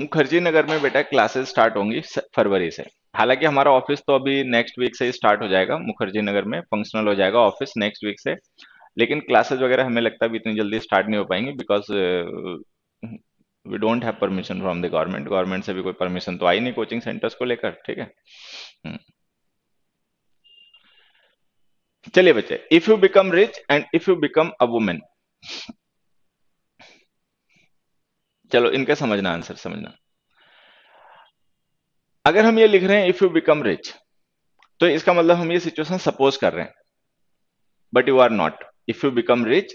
मुखर्जी नगर में बेटा क्लासेस स्टार्ट होंगी फरवरी से, हालांकि हमारा ऑफिस तो अभी नेक्स्ट वीक से ही स्टार्ट हो जाएगा, मुखर्जी नगर में फंक्शनल हो जाएगा ऑफिस नेक्स्ट वीक से, लेकिन क्लासेस वगैरह हमें लगता है भी इतनी जल्दी स्टार्ट नहीं हो पाएंगे because we don't have permission from the government, government से भी कोई परमिशन तो आई नहीं कोचिंग सेंटर्स को लेकर, ठीक है। चलिए बच्चे, if you become rich and if you become a women, चलो इनका समझना आंसर समझना। अगर हम ये लिख रहे हैं इफ यू बिकम रिच तो इसका मतलब हम ये सिचुएशन सपोज कर रहे हैं, but you are not, if you become rich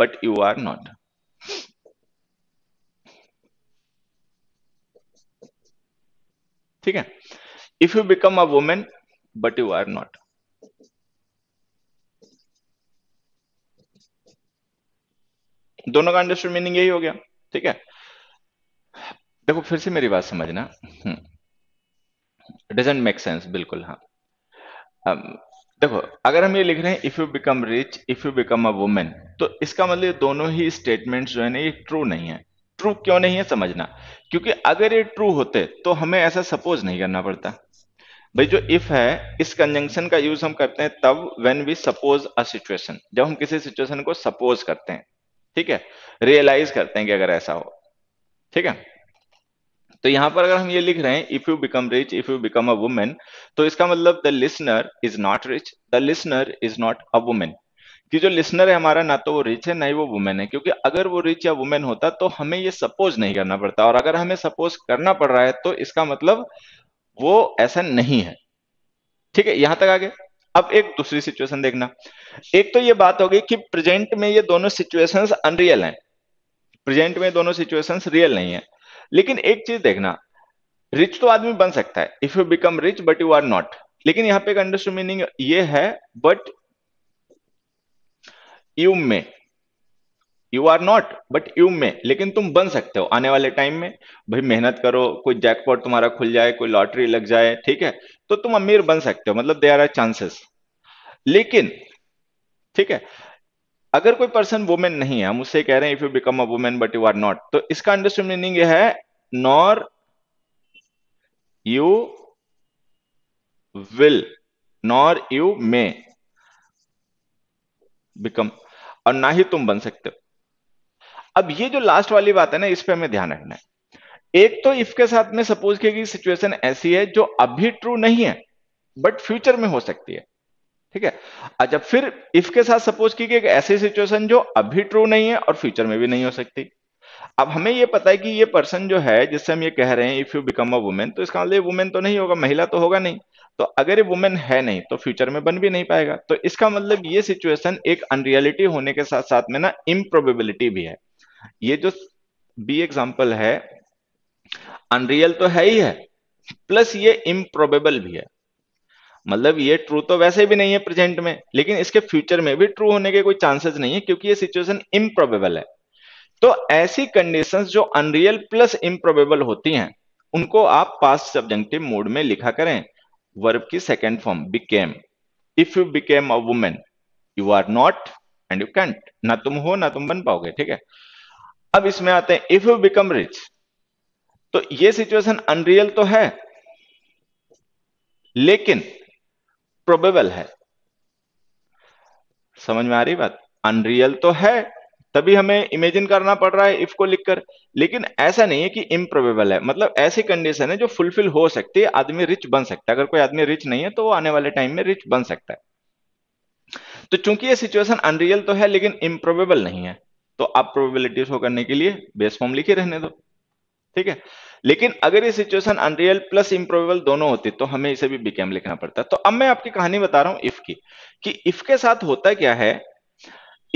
but you are not, ठीक है। if you become a woman but you are not, दोनों का अंडरस्टूड मीनिंग यही हो गया, ठीक है। देखो फिर से मेरी बात समझना, डजंट मेक सेंस, बिल्कुल हाँ। um, देखो अगर हम ये लिख रहे हैं if you become rich if you become a women, तो इसका मतलब ये दोनों ही स्टेटमेंट्स जो है ना ये ट्रू नहीं है। ट्रू क्यों नहीं है समझना, क्योंकि अगर ये ट्रू होते तो हमें ऐसा सपोज नहीं करना पड़ता। भाई जो इफ है इस कंजंक्शन का यूज हम करते हैं तब when we suppose a situation, जब हम किसी सिचुएशन को सपोज करते हैं, ठीक है, रियलाइज करते हैं कि अगर ऐसा हो, ठीक है। तो यहाँ पर अगर हम ये लिख रहे हैं if you become rich if you become a women, तो इसका मतलब the listener is not rich, the listener is not a women, कि जो लिसनर है हमारा ना तो वो रिच है ना ही वो वुमेन है, क्योंकि अगर वो रिच या वुमेन होता तो हमें ये सपोज नहीं करना पड़ता, और अगर हमें सपोज करना पड़ रहा है तो इसका मतलब वो ऐसा नहीं है, ठीक है। यहां तक आगे अब एक दूसरी सिचुएशन देखना, एक तो ये बात हो गई कि प्रेजेंट में ये दोनों सिचुएशंस अनरियल हैं, प्रेजेंट में दोनों सिचुएशंस रियल नहीं है, लेकिन एक चीज देखना, रिच तो आदमी बन सकता है if you become rich but you are not, लेकिन यहां पे एक अंडरस्टूड मीनिंग ये है but you may, you are not but you may, लेकिन तुम बन सकते हो आने वाले टाइम में, भाई मेहनत करो, कोई जैकपॉट तुम्हारा खुल जाए, कोई लॉटरी लग जाए, ठीक है, तो तुम अमीर बन सकते हो, मतलब दे आर आर चांसेस। लेकिन ठीक है अगर कोई पर्सन वुमेन नहीं है, हम उससे कह रहे हैं if you become a women but you are not, तो इसका अंडरस्टूड मीनिंग ये है nor you will, nor you may become, और ना ही तुम बन सकते हो। अब ये जो लास्ट वाली बात है ना इस पे हमें ध्यान रखना है, एक तो इफ के साथ में सपोज किया कि सिचुएशन ऐसी है जो अभी ट्रू नहीं है बट फ्यूचर में हो सकती है, ठीक है। अच्छा फिर इफ के साथ सपोज की कि एक ऐसी सिचुएशन जो अभी ट्रू नहीं है और फ्यूचर में भी नहीं हो सकती। अब हमें यह पता है कि ये पर्सन जो है जिससे हम ये कह रहे हैं if you become a women, तो इसका मतलब वुमेन तो नहीं होगा, महिला तो होगा नहीं, तो अगर ये वुमेन है नहीं तो फ्यूचर में बन भी नहीं पाएगा, तो इसका मतलब ये सिचुएशन एक अनरियलिटी होने के साथ साथ में ना इम्प्रोबेबिलिटी भी है। ये जो बी एग्जाम्पल है अनरियल तो है ही है, प्लस ये इम्प्रोबेबल भी है, मतलब ये ट्रू तो वैसे भी नहीं है प्रेजेंट में, लेकिन इसके फ्यूचर में भी ट्रू होने के कोई चांसेस नहीं है क्योंकि ये सिचुएशन इम्प्रोबेबल है। तो ऐसी कंडीशंस जो अनरियल प्लस इम्प्रोबेबल होती हैं उनको आप पास्ट सब्जेक्टिव मोड में लिखा करें। वर्ब की second form became, if you became a women, you are not and you can't, ना तुम हो ना तुम बन पाओगे, ठीक है। अब इसमें आते हैं इफ यू बिकम रिच, तो ये सिचुएशन अनरियल तो है लेकिन प्रोबेबल है। समझ में आ रही बात? अनरियल तो है तभी हमें इमेजिन करना पड़ रहा है इफ को लिखकर, लेकिन ऐसा नहीं है कि इम्प्रोबेबल है, मतलब ऐसी कंडीशन है जो फुलफिल हो सकती है, आदमी रिच बन सकता है। अगर कोई आदमी रिच नहीं है तो वो आने वाले टाइम में रिच बन सकता है। तो चूंकि ये सिचुएशन अनरियल तो है लेकिन इम्प्रोबेबल नहीं है, तो आप प्रोबेबिलिटी शो करने के लिए बेस फॉर्म लिखे रहने दो, ठीक है। लेकिन अगर ये सिचुएशन अनरियल प्लस इम्प्रोबेबल दोनों होती तो हमें इसे भी बिकेम लिखना पड़ता। तो अब मैं आपकी कहानी बता रहा हूं इफ की, कि इफ के साथ होता क्या है,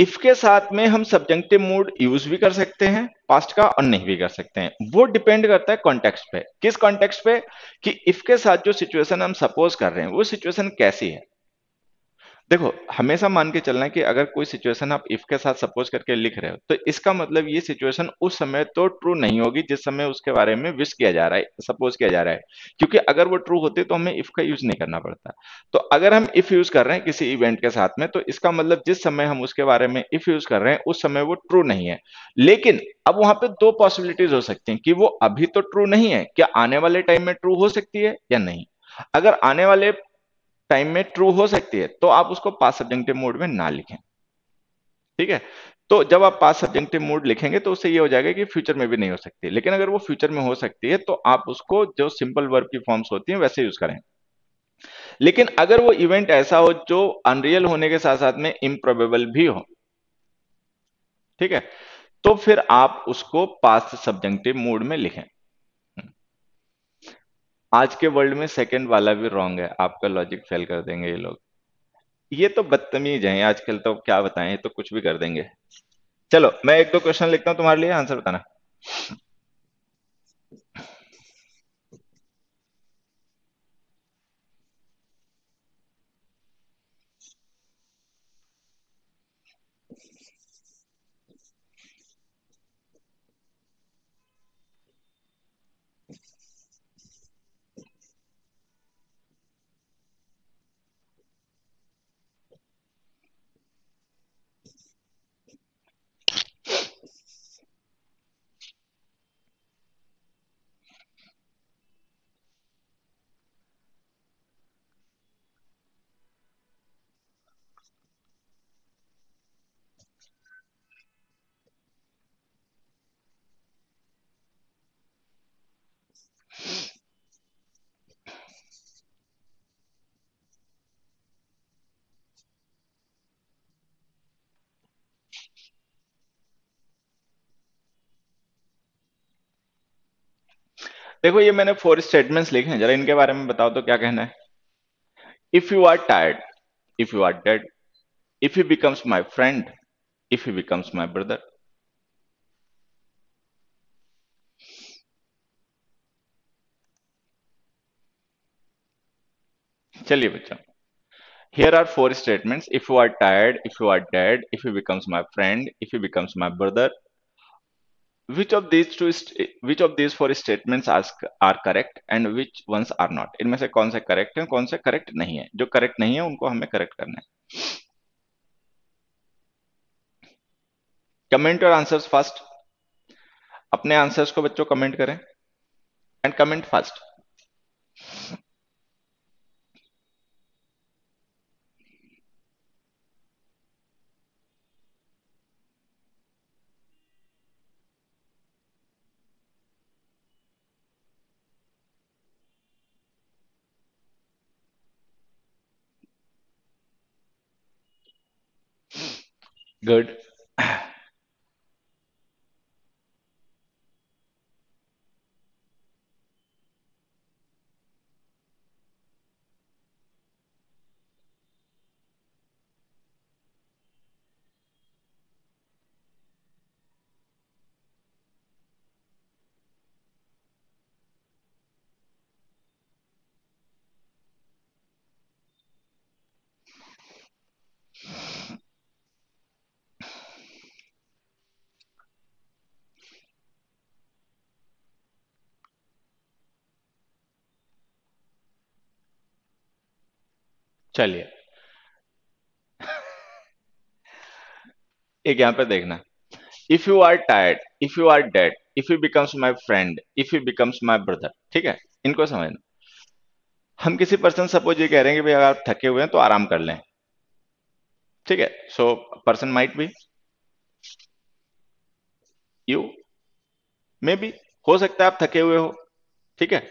इफ के साथ में हम सब्जेक्टिव मोड यूज भी कर सकते हैं पास्ट का और नहीं भी कर सकते हैं, वो डिपेंड करता है कॉन्टेक्स्ट पे। किस कॉन्टेक्स्ट पे? कि इफ के साथ जो सिचुएशन हम सपोज कर रहे हैं वो सिचुएशन कैसी है। देखो, हमेशा मान के चलना है कि अगर कोई सिचुएशन आप इफ के साथ सपोज करके लिख रहे हो तो इसका मतलब ये सिचुएशन उस समय तो ट्रू नहीं होगी जिस समय उसके बारे में विश किया जा रहा है, सपोज किया जा रहा है, क्योंकि अगर वो ट्रू होते तो हमें इफ का यूज नहीं करना पड़ता। तो अगर हम इफ यूज कर रहे हैं किसी इवेंट के साथ में तो इसका मतलब जिस समय हम उसके बारे में इफ यूज कर रहे हैं उस समय वो ट्रू नहीं है। लेकिन अब वहां पे दो पॉसिबिलिटीज हो सकती है कि वो अभी तो ट्रू नहीं है, क्या आने वाले टाइम में ट्रू हो सकती है या नहीं। अगर आने वाले टाइम में ट्रू हो सकती है तो आप उसको पास्ट सब्जेक्टिव मोड में ना लिखें, ठीक है। तो जब आप पास्ट सब्जेक्टिव मोड लिखेंगे तो उससे ये हो जाएगा कि फ्यूचर में भी नहीं हो सकती, लेकिन अगर वो फ्यूचर में हो सकती है तो आप उसको जो सिंपल वर्ब की फॉर्म्स होती हैं वैसे यूज करें। लेकिन अगर वो इवेंट ऐसा हो जो अनरियल होने के साथ साथ में इम्प्रोबेबल भी हो, ठीक है, तो फिर आप उसको पास्ट सब्जेक्टिव मोड में लिखें। आज के वर्ल्ड में सेकंड वाला भी रॉन्ग है, आपका लॉजिक फेल कर देंगे ये लोग, ये तो बदतमीज हैं आजकल, तो क्या बताएं, ये तो कुछ भी कर देंगे। चलो मैं एक दो क्वेश्चन लिखता हूं तुम्हारे लिए, आंसर बताना। देखो, ये मैंने फोर स्टेटमेंट्स लिखे हैं, जरा इनके बारे में बताओ तो क्या कहना है। If you are tired, if you are dead, if he becomes my friend, if he becomes my brother. चलिए बच्चों, here are four statements: if you are tired, if you are dead, if he becomes my friend, if he becomes my brother. Which of these two, which of these four statements are are correct and which ones are not? इनमें से कौन से करेक्ट है कौन से करेक्ट नहीं है। जो करेक्ट नहीं है उनको हमें करेक्ट करना है। कमेंट और आंसर्स फास्ट, अपने आंसर्स को बच्चों कमेंट करें एंड कमेंट फास्ट। गुड, चलिए एक यहाँ पे देखना, if you are tired, if you are dead, if you becomes my friend, if you becomes my brother, ठीक है, इनको समझना। हम किसी पर्सन सपोज ये कह रहे हैं कि भाई अगर आप थके हुए हैं तो आराम कर लें, ठीक है, so person might be, you may be, हो सकता है आप थके हुए हो, ठीक है,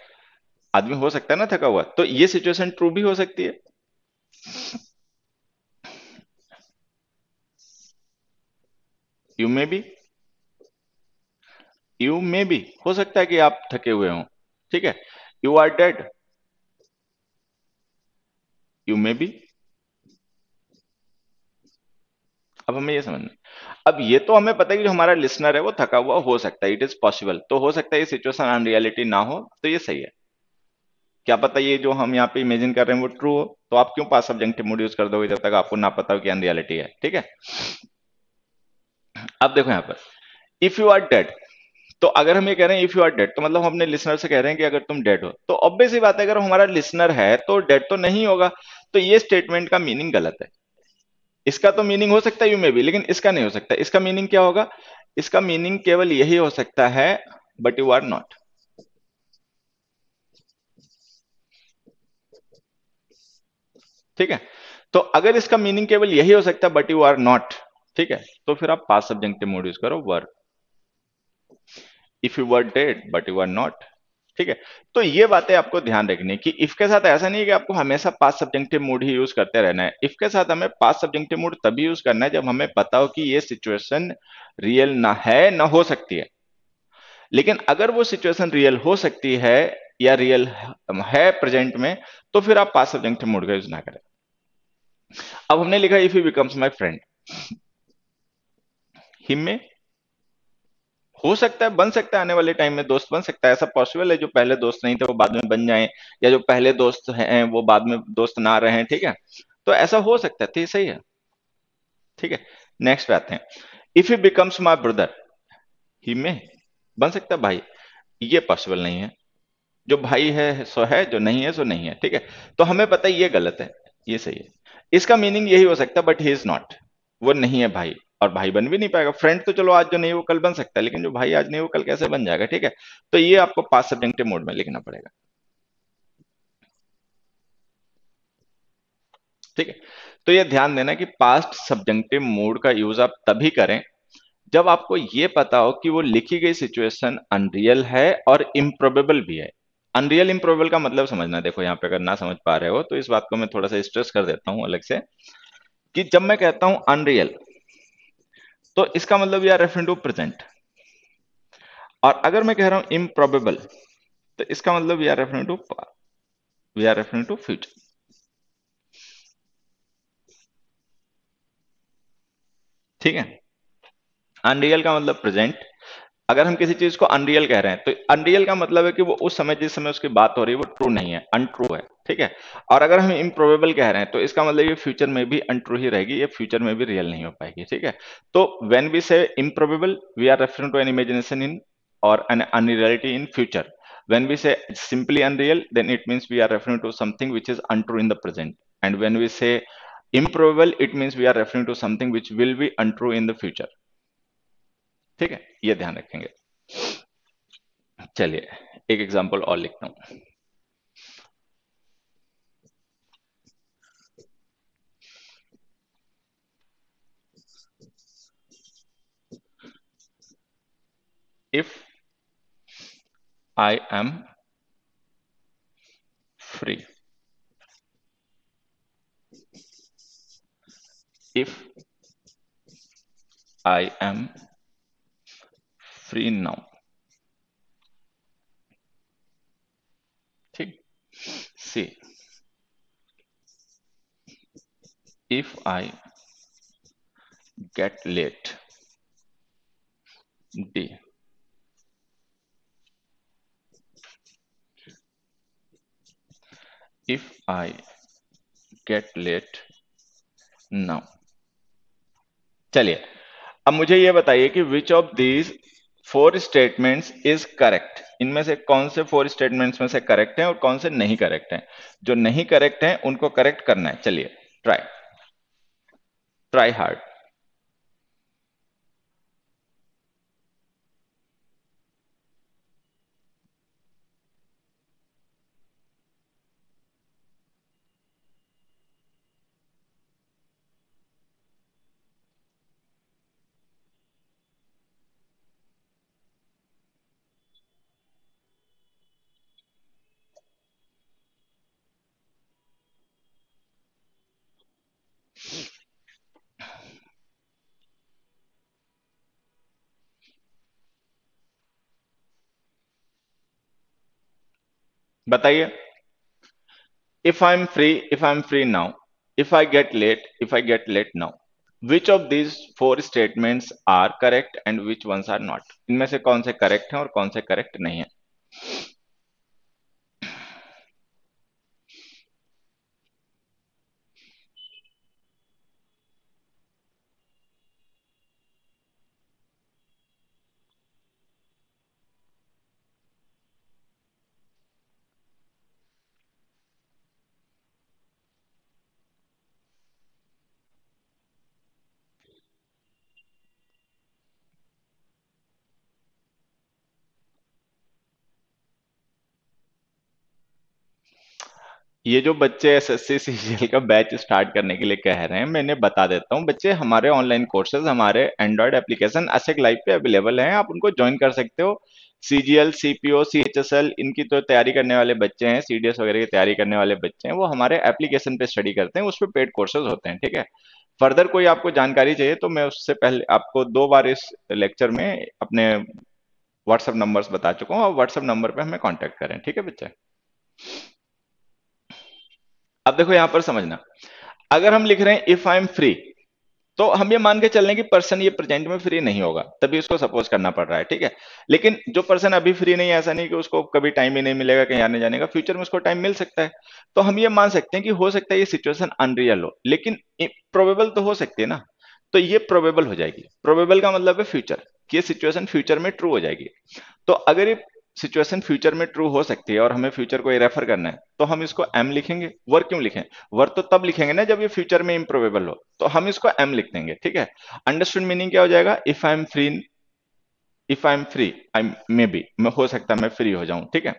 आदमी हो सकता है ना थका हुआ, तो ये सिचुएशन ट्रू भी हो सकती है। You may be, you may be, हो सकता है कि आप थके हुए हो, ठीक है। You are dead, you may be. अब हमें ये समझना, अब ये तो हमें पता है कि जो हमारा लिसनर है वो थका हुआ हो सकता है, इट इज पॉसिबल, तो हो सकता है ये सिचुएशन ऑन रियलिटी ना हो, तो ये सही है। क्या पता ये जो हम यहाँ पे इमेजिन कर रहे हैं वो ट्रू हो, तो आप क्यों पास सब्जेक्टिव मूड यूज कर दोगे जब तक आपको ना पता हो कि ऑन रियलिटी है, ठीक है। अब देखो यहाँ पर इफ यू आर डेड, तो अगर हम ये कह रहे हैं इफ यू आर डेड, तो मतलब हम अपने लिसनर से कह रहे हैं कि अगर तुम डेड हो, तो ऑब्वियस ही बात है अगर हमारा लिसनर है तो डेड तो नहीं होगा, तो ये स्टेटमेंट का मीनिंग गलत है। इसका तो मीनिंग हो सकता है यू मे बी, लेकिन इसका नहीं हो सकता। इसका मीनिंग क्या होगा? इसका मीनिंग केवल यही हो सकता है, बट यू आर नॉट। ठीक है, तो अगर इसका मीनिंग केवल यही हो सकता है बट यू आर नॉट, ठीक है, तो फिर आप पास्ट सब्जेक्टिव मोड यूज करो, were. If you were dead but you are not, ठीक है। तो ये बातें आपको ध्यान रखनी है कि इफ के साथ ऐसा नहीं है कि आपको हमेशा पास्ट सब्जेक्टिव मूड ही यूज करते रहना है। इफ के साथ हमें पास्ट सब्जेक्टिव मूड तभी यूज करना है जब हमें पता हो कि ये सिचुएशन रियल ना है, ना हो सकती है। लेकिन अगर वो सिचुएशन रियल हो सकती है या रियल है प्रेजेंट में, तो फिर आप पास्ट सब्जेक्टिव मूड का यूज ना करें। अब हमने लिखा if he becomes my friend, him में हो सकता है, बन सकता है, आने वाले टाइम में दोस्त बन सकता है, ऐसा पॉसिबल है। जो पहले दोस्त नहीं थे वो बाद में बन जाएं, या जो पहले दोस्त हैं वो बाद में दोस्त ना रहे, ठीक है, तो ऐसा हो सकता है, सही है, ठीक है। नेक्स्ट पे आते हैं, if he becomes my brother, he में बन सकता है भाई, ये पॉसिबल नहीं है, जो भाई है सो है, जो नहीं है सो नहीं है, ठीक है, तो हमें पता है ये गलत है, ये सही है। इसका मीनिंग यही हो सकता है बट ही इज नॉट, वो नहीं है भाई, और भाई बन भी नहीं पाएगा। फ्रेंड तो चलो आज जो नहीं वो कल बन सकता है, लेकिन जो भाई आज नहीं वो कल कैसे बन जाएगा, ठीक है, तो ये आपको पास्ट सब्जेक्टिव मोड में लिखना पड़ेगा, ठीक है। तो ये ध्यान देना कि पास्ट सब्जेक्टिव मोड का यूज आप तभी करें जब आपको ये पता हो कि वो लिखी गई सिचुएशन अनरियल है और इम्प्रोबेबल भी है। अनरियल इम्प्रोबेबल का मतलब समझना, देखो यहाँ पे अगर ना समझ पा रहे हो तो इस बात को मैं थोड़ा सा स्ट्रेस कर देता हूँ अलग से, कि जब मैं कहता हूँ अनरियल तो इसका मतलब यार रेफरिंग टू प्रेजेंट, और अगर मैं कह रहा हूं इम्प्रॉबेबल तो इसका मतलब we are referring to we are referring to future, ठीक है। अनरियल का मतलब प्रेजेंट, अगर हम किसी चीज को अनरियल कह रहे हैं तो अनरियल का मतलब है कि वो उस समय जिस समय उसकी बात हो रही है वो ट्रू नहीं है, अनट्रू है, ठीक है। और अगर हम इम्प्रोबेबल कह रहे हैं तो इसका मतलब ये फ्यूचर में भी अनट्रू ही रहेगी, ये फ्यूचर में भी रियल नहीं हो पाएगी, ठीक है। तो when we say improbable we are referring to an imagination in और an unreality in future. When we say simply unreal then it means we are referring to something which is untrue in the present, and when we say improbable it means we are referring to something which will be untrue in the future, ठीक है, ये ध्यान रखेंगे। चलिए एक एग्जाम्पल और लिखता हूं, If I am free, if I am free now, ठीक, see, if I get late, D, if I get late now। चलिए अब मुझे ये बताइए कि which of these four statements is correct, इनमें से कौन से फोर स्टेटमेंट्स में से करेक्ट है और कौन से नहीं करेक्ट है। जो नहीं करेक्ट है उनको करेक्ट करना है। चलिए ट्राई ट्राई हार्ड। बताइए, if I am free, if I am free now, if I get late, if I get late now, which of these four statements are correct and which ones are not. इनमें से कौन से करेक्ट हैं और कौन से करेक्ट नहीं है। ये जो बच्चे एसएससी सीजीएल का बैच स्टार्ट करने के लिए कह रहे हैं, मैंने बता देता हूं बच्चे, हमारे ऑनलाइन कोर्सेज, हमारे एंड्रॉयड एप्लीकेशन एसेक लाइव पे अवेलेबल हैं, आप उनको ज्वाइन कर सकते हो। सीजीएल, सीपीओ, सीएचएसएल, इनकी तो तैयारी करने वाले बच्चे हैं, सीडीएस वगैरह की तैयारी करने वाले बच्चे हैं, वो हमारे एप्लीकेशन पे स्टडी करते हैं, उस पर पेड कोर्सेज होते हैं। ठीक है, फर्दर कोई आपको जानकारी चाहिए तो मैं उससे पहले आपको दो बार इस लेक्चर में अपने व्हाट्सएप नंबर बता चुका हूँ, आप व्हाट्सएप नंबर पर हमें कॉन्टेक्ट करें। ठीक है बच्चे, अब देखो यहां पर समझना, अगर हम लिख रहे हैं इफ आई एम फ्री, तो हम ये मान के चल रहे हैं कि पर्सन ये प्रेजेंट में फ्री नहीं होगा, तभी उसको सपोज करना पड़ रहा है। ठीक है, लेकिन जो पर्सन अभी फ्री नहीं है, ऐसा नहीं कि उसको कभी टाइम ही नहीं मिलेगा कहीं आने जाने का, फ्यूचर में उसको टाइम मिल सकता है, तो हम ये मान सकते हैं कि हो सकता है ये सिचुएशन अनरियल हो, लेकिन प्रोबेबल तो हो सकती है ना, तो ये प्रोबेबल हो जाएगी। प्रोबेबल का मतलब है फ्यूचर, कि ये सिचुएशन फ्यूचर में ट्रू हो जाएगी। तो अगर ये सिचुएशन फ्यूचर में ट्रू हो सकती है और हमें फ्यूचर को ये रेफर करना है, तो हम इसको एम लिखेंगे। वर क्यों लिखें? वर तो तब लिखेंगे ना जब ये फ्यूचर में इम्प्रोबेबल हो, तो हम इसको एम लिख देंगे। ठीक है, अंडरस्टूड मीनिंग क्या हो जाएगा? If I am free, if I am free, I may be, मैं हो सकता है मैं फ्री हो जाऊं। ठीक है,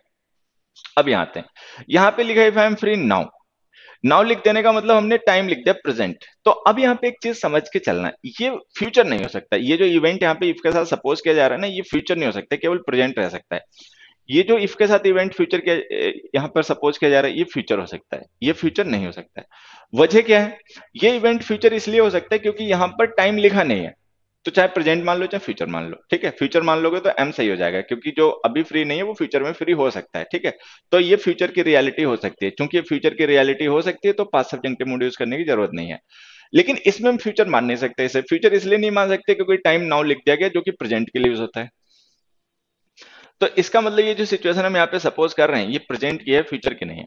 अब यहाँ आते हैं, यहाँ पे लिखा if I am free now. Now लिख देने का मतलब हमने टाइम लिख दिया प्रेजेंट। तो अब यहाँ पे एक चीज समझ के चलना, ये फ्यूचर नहीं हो सकता। ये जो इवेंट यहाँ पे इफ के साथ सपोज किया जा रहा है ना, ये फ्यूचर नहीं हो सकता, केवल प्रेजेंट रह सकता है। ये जो इफ के साथ इवेंट फ्यूचर के यहाँ पर सपोज किया जा रहा है, ये फ्यूचर हो सकता है, ये फ्यूचर नहीं हो सकता है। वजह क्या है? ये इवेंट फ्यूचर इसलिए हो सकता है क्योंकि यहाँ पर टाइम लिखा नहीं है, तो चाहे प्रेजेंट मान लो चाहे फ्यूचर मान लो। ठीक है, फ्यूचर मान लोगे तो एम सही हो जाएगा, क्योंकि जो अभी फ्री नहीं है वो फ्यूचर में फ्री हो सकता है। ठीक है, तो ये फ्यूचर की रियलिटी हो सकती है। चूंकि फ्यूचर की रियलिटी हो सकती है तो पास्ट सब्जेक्टिव मूड यूज करने की जरूरत नहीं है, लेकिन इसमें हम फ्यूचर मान नहीं सकते। इसे फ्यूचर इसलिए नहीं मान सकते क्योंकि टाइम नाउ लिख दिया गया, जो कि प्रेजेंट के लिए यूज होता है। तो इसका मतलब ये जो सिचुएशन हम यहाँ पे सपोज कर रहे हैं, ये प्रेजेंट की है, फ्यूचर की नहीं है।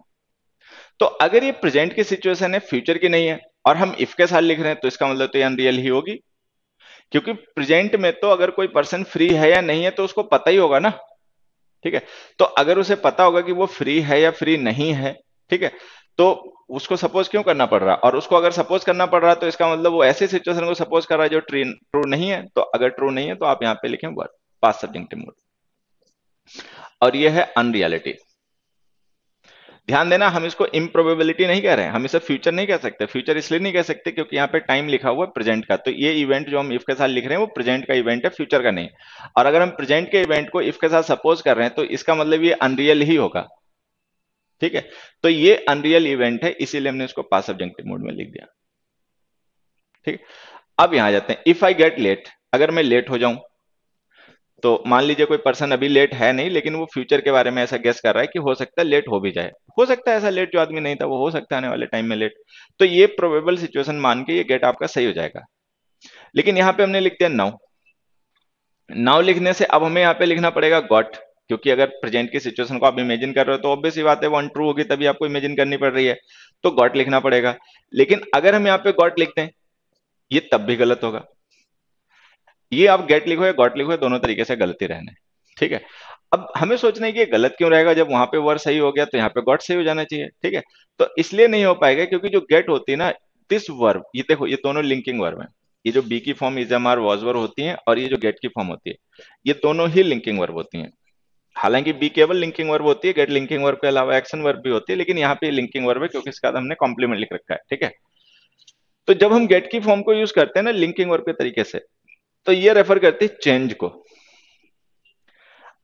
तो अगर ये प्रेजेंट की सिचुएशन है, फ्यूचर की नहीं है, और हम इफ के साथ लिख रहे हैं, तो इसका मतलब तो ये अनरियल ही होगी, क्योंकि प्रेजेंट में तो अगर कोई पर्सन फ्री है या नहीं है तो उसको पता ही होगा ना। ठीक है, तो अगर उसे पता होगा कि वो फ्री है या फ्री नहीं है, ठीक है, तो उसको सपोज क्यों करना पड़ रहा है? और उसको अगर सपोज करना पड़ रहा है तो इसका मतलब वो ऐसे सिचुएशन को सपोज कर रहा है जो ट्रू नहीं है। तो अगर ट्रू नहीं है तो आप यहाँ पे लिखें वर्ड पास्ट सब्जेक्टिव मूड, और ये है अनरियलिटी। ध्यान देना, हम इसको इम्प्रोबेबिलिटी नहीं कह रहे हैं, हम इसे फ्यूचर नहीं कह सकते। फ्यूचर इसलिए नहीं कह सकते क्योंकि यहाँ पे टाइम लिखा हुआ है प्रेजेंट का, तो ये इवेंट जो हम इफ के साथ लिख रहे हैं वो प्रेजेंट का इवेंट है, फ्यूचर का नहीं। और अगर हम प्रेजेंट के इवेंट को इफ के साथ सपोज कर रहे हैं तो इसका मतलब ये अनरियल ही होगा। ठीक है, तो ये अनरियल इवेंट है, इसीलिए हमने इसको पास्ट सब्जेक्टिव मूड में लिख दिया। ठीक है, अब यहाँ जाते हैं, इफ आई गेट लेट, अगर मैं लेट हो जाऊं, तो मान लीजिए कोई पर्सन अभी लेट है नहीं, लेकिन वो फ्यूचर के बारे में ऐसा गेस कर रहा है कि हो सकता है लेट हो भी जाए, हो सकता है ऐसा लेट जो आदमी नहीं था वो हो सकता है आने वाले टाइम में लेट, तो ये प्रोबेबल सिचुएशन मान के ये गेट आपका सही हो जाएगा। लेकिन यहाँ पे हमने लिख दिया नाउ। नाउ लिखने से अब हमें यहाँ पे लिखना पड़ेगा गॉट, क्योंकि अगर प्रेजेंट की सिचुएशन को आप इमेजिन कर रहे हो तो ऑब्वियस ही बात है वो अनट्रू होगी, तभी आपको इमेजिन करनी पड़ रही है, तो गॉट लिखना पड़ेगा। लेकिन अगर हम यहाँ पे गॉट लिखते हैं, ये तब भी गलत होगा। ये आप गेट लिखो गॉट लिखो दोनों तरीके से गलती रहने, ठीक है। अब हमें सोचना है कि ये गलत क्यों रहेगा, जब वहां पे वर सही हो गया तो यहाँ पे गॉट सही हो जाना चाहिए, ठीक है। तो इसलिए नहीं हो पाएगा क्योंकि जो गेट होती है ना दिस वर्ब, ये देखो ये दोनों लिंकिंग वर्ब है, ये जो बी की form is am are was verb होती है और ये जो गेट की फॉर्म होती है, ये दोनों ही लिंकिंग वर्ब होती है। हालांकि बी केवल लिंकिंग वर्ब होती है, गेट लिंकिंग वर्ब के अलावा एक्शन वर्ब भी होती है, लेकिन यहाँ पे लिंकिंग वर्ब है क्योंकि इसका हमने कॉम्प्लीमेंट लिख रखा है, ठीक है। तो जब हम गेट की फॉर्म को यूज करते हैं ना लिंकिंग वर्ब के तरीके से, तो ये रेफर करते हैं चेंज को।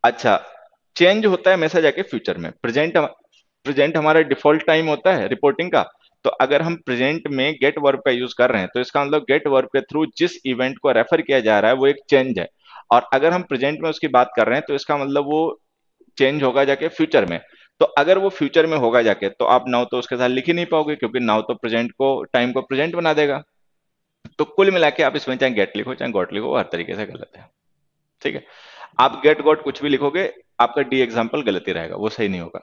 अच्छा, चेंज होता है हमेशा जाके फ्यूचर में, प्रेजेंट प्रेजेंट हमारा डिफॉल्ट टाइम होता है रिपोर्टिंग का, तो अगर हम प्रेजेंट में गेट वर्ब का यूज कर रहे हैं तो इसका मतलब गेट वर्ब के थ्रू जिस इवेंट को रेफर किया जा रहा है वो एक चेंज है, और अगर हम प्रेजेंट में उसकी बात कर रहे हैं तो इसका मतलब वो चेंज होगा जाके फ्यूचर में। तो अगर वो फ्यूचर में होगा जाके तो आप नाउ तो उसके साथ लिख ही नहीं पाओगे क्योंकि नाउ तो प्रेजेंट को टाइम को प्रेजेंट बना देगा। तो कुल मिला के आप इसमें चाहे गेट लिखो चाहे गॉट लिखो हर तरीके से गलत है, ठीक है। आप गेट गॉट कुछ भी लिखोगे आपका डी एग्जाम्पल गलत ही रहेगा, वो सही नहीं होगा,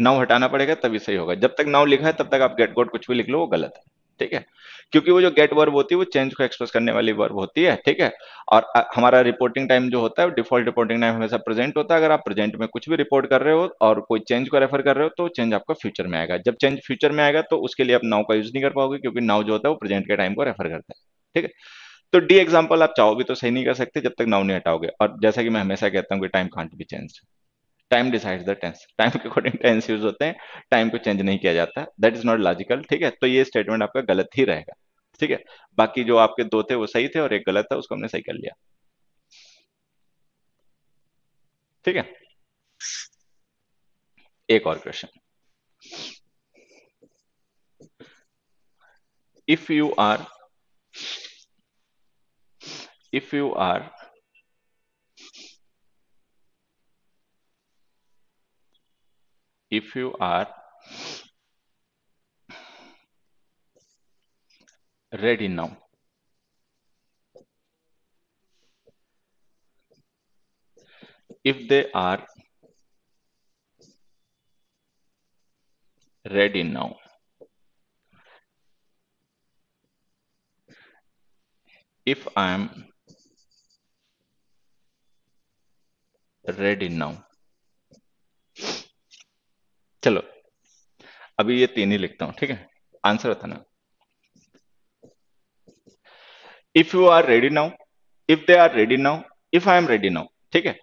नाउ हटाना पड़ेगा तभी सही होगा। जब तक नाउ लिखा है तब तक आप गेट गॉट कुछ भी लिख लो वो गलत है, ठीक है, क्योंकि वो जो गेट वर्ब होती है वो चेंज को एक्सप्रेस करने वाली वर्ब होती है, ठीक है। और हमारा रिपोर्टिंग टाइम जो होता है डिफॉल्ट रिपोर्टिंग टाइम हमेशा प्रेजेंट होता है। अगर आप प्रेजेंट में कुछ भी रिपोर्ट कर रहे हो और कोई चेंज को रेफर कर रहे हो तो चेंज आपका फ्यूचर में आएगा। जब चेंज फ्यूचर में आएगा तो उसके लिए आप नाउ का यूज नहीं कर पाओगे क्योंकि नाउ जो होता है वो प्रेजेंट के टाइम को रेफर करता है, ठीक है। तो डी एग्जाम्पल आप चाहो भी तो सही नहीं कर सकते जब तक नाउ नहीं हटाओगे। और जैसा कि मैं हमेशा कहता हूँ कि time can't be changed, time decides the tense, time के अकॉर्डिंग टेंस यूज होते हैं, टाइम को चेंज नहीं किया जाता, दैट इज नॉट लॉजिकल, ठीक है। तो ये स्टेटमेंट आपका गलत ही रहेगा, ठीक है। बाकी जो आपके दो थे वो सही थे और एक गलत था, उसको हमने सही कर लिया, ठीक है। एक और question, if you are if you are If you are ready now, if they are ready now, if I am ready now. चलो अभी ये तीन ही लिखता हूं, ठीक है, आंसर बताना। If you are ready now, if they are ready now, if I am ready now, ठीक है।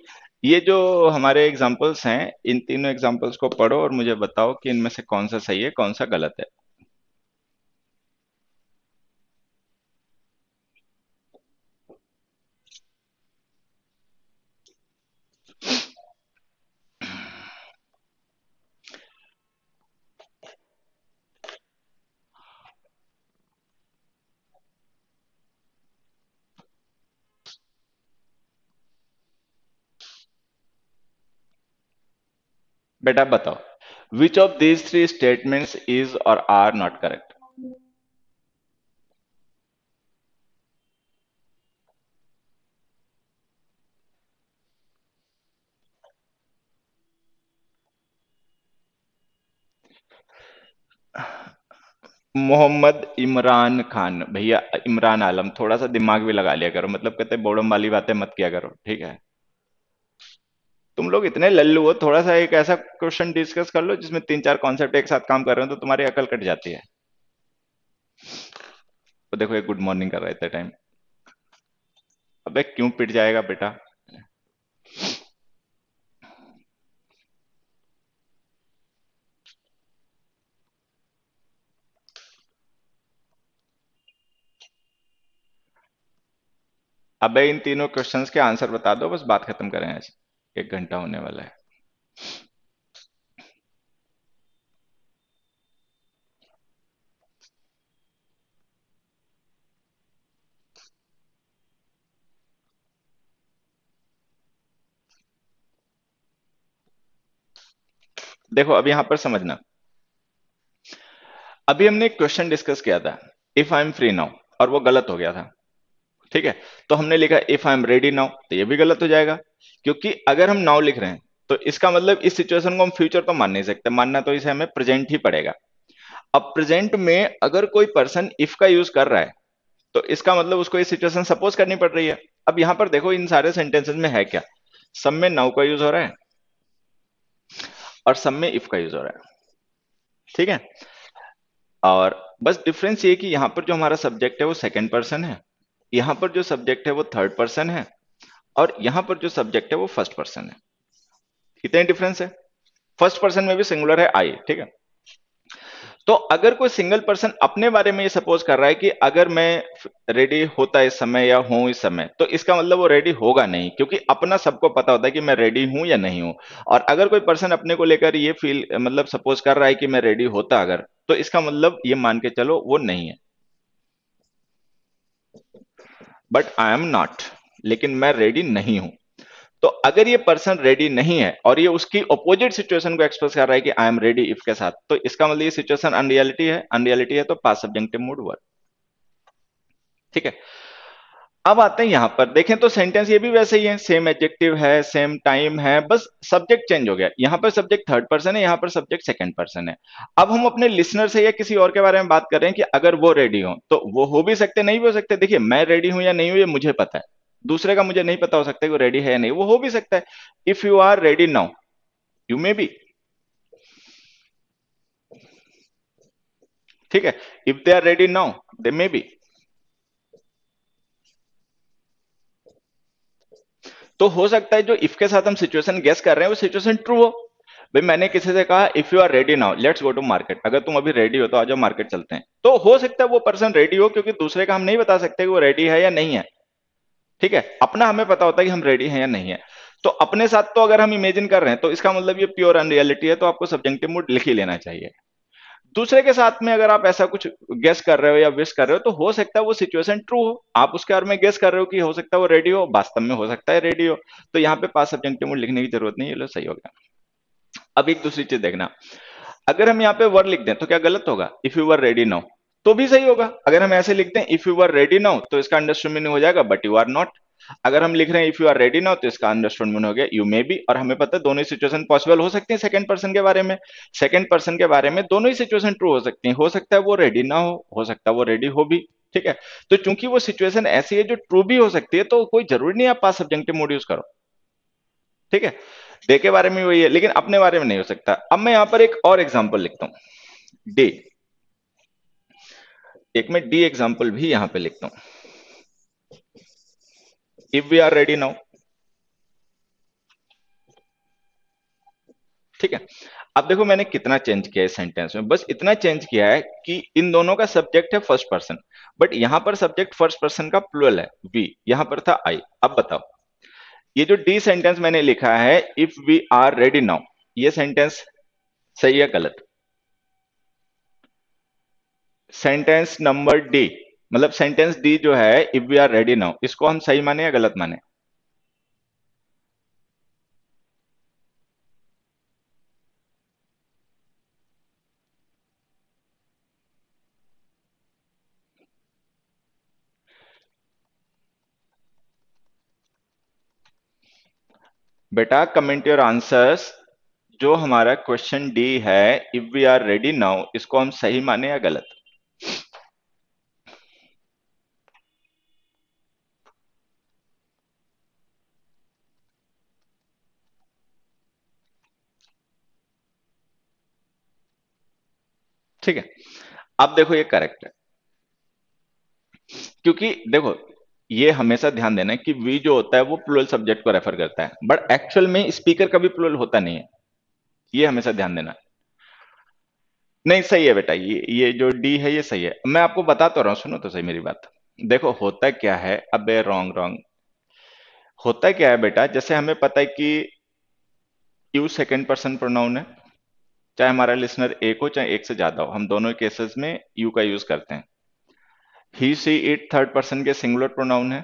ये जो हमारे एग्जांपल्स हैं इन तीनों एग्जांपल्स को पढ़ो और मुझे बताओ कि इनमें से कौन सा सही है कौन सा गलत है। बेटा बताओ which of these three statements is और are not correct. Mohammad Imran Khan, भैया इमरान आलम, थोड़ा सा दिमाग भी लगा लिया करो, मतलब कहते बोडम वाली बातें मत किया करो, ठीक है। तुम लोग इतने लल्लू हो, थोड़ा सा एक ऐसा क्वेश्चन डिस्कस कर लो जिसमें तीन चार कॉन्सेप्ट एक साथ काम कर रहे हो तो तुम्हारी अकल कट जाती है। तो देखो ये गुड मॉर्निंग कर रहा है इतना टाइम, अबे क्यों पिट जाएगा बेटा। अबे इन तीनों क्वेश्चंस के आंसर बता दो, बस बात खत्म करें, आज एक घंटा होने वाला है। देखो अब यहां पर समझना, अभी हमने एक क्वेश्चन डिस्कस किया था if I am free now और वो गलत हो गया था, ठीक है। तो हमने लिखा if I am ready now, तो ये भी गलत हो जाएगा क्योंकि अगर हम नाउ लिख रहे हैं तो इसका मतलब इस सिचुएशन को हम फ्यूचर तो मान नहीं सकते, मानना तो इसे हमें प्रेजेंट ही पड़ेगा। अब प्रेजेंट में अगर कोई पर्सन इफ का यूज कर रहा है तो इसका मतलब उसको इस सिचुएशन सपोज करनी पड़ रही है, अब यहां पर देखो इन सारे सेंटेंसेस में है क्या, सब में नाउ का यूज हो रहा है और सब में इफ का यूज हो रहा है, ठीक है। और बस डिफरेंस ये कि यहाँ पर जो हमारा सब्जेक्ट है वो सेकंड पर्सन है, यहाँ पर जो सब्जेक्ट है वो थर्ड पर्सन है और यहाँ पर जो सब्जेक्ट है वो फर्स्ट पर्सन है, इतना डिफरेंस है। फर्स्ट पर्सन में भी सिंगुलर है आई, ठीक है। तो अगर कोई सिंगल पर्सन अपने बारे में ये सपोज कर रहा है कि अगर मैं रेडी होता इस समय या हूं इस समय, तो इसका मतलब वो रेडी होगा नहीं, क्योंकि अपना सबको पता होता है कि मैं रेडी हूं या नहीं हूं। और अगर कोई पर्सन अपने को लेकर ये फील मतलब सपोज कर रहा है कि मैं रेडी होता अगर, तो इसका मतलब ये मान के चलो वो नहीं है। बट आई एम नॉट, लेकिन मैं रेडी नहीं हूं। तो अगर ये पर्सन रेडी नहीं है और ये उसकी ऑपोजिट सिचुएशन को एक्सप्रेस कर रहा है कि आई एम रेडी इफ के साथ, तो इसका मतलब ये सिचुएशन अनरियलिटी है, अनरियलिटी है तो पास्ट सब्जेक्टिव मूड वर्ब, ठीक है। अब आते हैं यहां पर, देखें तो सेंटेंस ये भी वैसे ही है, सेम एडजेक्टिव है, सेम टाइम है, बस सब्जेक्ट चेंज हो गया। यहाँ पर सब्जेक्ट थर्ड पर्सन है, यहाँ पर सब्जेक्ट सेकंड पर्सन है। अब हम अपने लिसनर से या किसी और के बारे में बात कर रहे हैं कि अगर वो रेडी हो, तो वो हो भी सकते नहीं भी हो सकते। देखिए मैं रेडी हूं या नहीं हूं ये मुझे पता है, दूसरे का मुझे नहीं पता हो सकता है कि वो रेडी है या नहीं, वो हो भी सकता है। If you are ready now you may be, ठीक है। If they are ready now they may be, तो हो सकता है जो इफ के साथ हम सिचुएशन गेस कर रहे हैं वो सिचुएशन ट्रू हो। भाई मैंने किसी से कहा if you are ready now let's go to market, अगर तुम अभी रेडी हो तो आ जाओ मार्केट चलते हैं, तो हो सकता है वो पर्सन रेडी हो, क्योंकि दूसरे का हम नहीं बता सकते कि वो रेडी है या नहीं है, ठीक है। अपना हमें पता होता है कि हम रेडी हैं या नहीं है। तो अपने साथ तो अगर हम इमेजिन कर रहे हैं तो इसका मतलब ये प्योर अनरियलिटी है, तो आपको सब्जेक्टिव मूड लिख ही लेना चाहिए। दूसरे के साथ में अगर आप ऐसा कुछ गेस कर रहे हो या विश कर रहे हो, तो हो सकता है वो सिचुएशन ट्रू हो, आप उसके बारे में गेस कर रहे हो कि हो सकता है वो रेडी हो, वास्तव में हो सकता है रेडी हो, तो यहाँ पे पास सब्जेक्टिव मूड लिखने की जरूरत नहीं है, लो सही हो गया। अब एक दूसरी चीज देखना, अगर हम यहाँ पे वर लिख दें तो क्या गलत होगा? If you were ready now तो भी सही होगा। अगर हम ऐसे लिखते हैं if you are ready now तो इसका अंडरस्टैंड मीनिंग हो जाएगा बट यू आर नॉट। अगर हम लिख रहे हैं if you are ready now तो इसका अंडरस्टैंड मीनिंग हो गया यू मे बी, और हमें पता है दोनों ही सिचुएशन पॉसिबल हो सकती है। सेकंड पर्सन के बारे में सेकंड पर्सन के बारे में दोनों ही सिचुएशन ट्रू हो सकती है, हो सकता है वो रेडी ना हो, हो सकता है वो रेडी हो भी, ठीक है। तो चूंकि वो सिचुएशन ऐसी है जो ट्रू भी हो सकती है, तो कोई जरूरी नहीं आप पास सब्जेक्टिव मूड यूज करो, ठीक है। डे के बारे में वही है लेकिन अपने बारे में नहीं हो सकता। अब मैं यहाँ पर एक और एग्जाम्पल लिखता हूँ, डे, एक मैं डी एग्जाम्पल भी यहां पे लिखता हूं। If we are ready now, ठीक है। अब देखो मैंने कितना चेंज किया है इस सेंटेंस में, बस इतना चेंज किया है कि इन दोनों का सब्जेक्ट है फर्स्ट पर्सन, बट यहां पर सब्जेक्ट फर्स्ट पर्सन का प्लुरल है वी, यहां पर था आई। अब बताओ ये जो डी सेंटेंस मैंने लिखा है if we are ready now, ये सेंटेंस सही है गलत? सेंटेंस नंबर डी, मतलब सेंटेंस डी जो है if we are ready now, इसको हम सही माने या गलत माने? बेटा कमेंट योर आंसर्स, जो हमारा क्वेश्चन डी है if we are ready now, इसको हम सही माने या गलत? ठीक है। अब देखो ये करेक्ट है, क्योंकि देखो ये हमेशा ध्यान देना है कि वी जो होता है वो प्लुरल सब्जेक्ट को रेफर करता है, बट एक्चुअल में स्पीकर कभी प्लुरल होता नहीं है, ये हमेशा ध्यान देना है। नहीं सही है बेटा, ये ये जो डी है ये सही है। मैं आपको बता तो रहा हूं, सुनो तो सही मेरी बात। देखो होता क्या है, अबे रॉन्ग रॉन्ग होता क्या है बेटा, जैसे हमें पता है कि यू सेकंड पर्सन प्रोनाउन है, चाहे हमारा लिसनर एक हो चाहे एक से ज्यादा हो, हम दोनों केसेस में यू का यूज करते हैं। He she it third person के सिंगुलर प्रोनाउन है,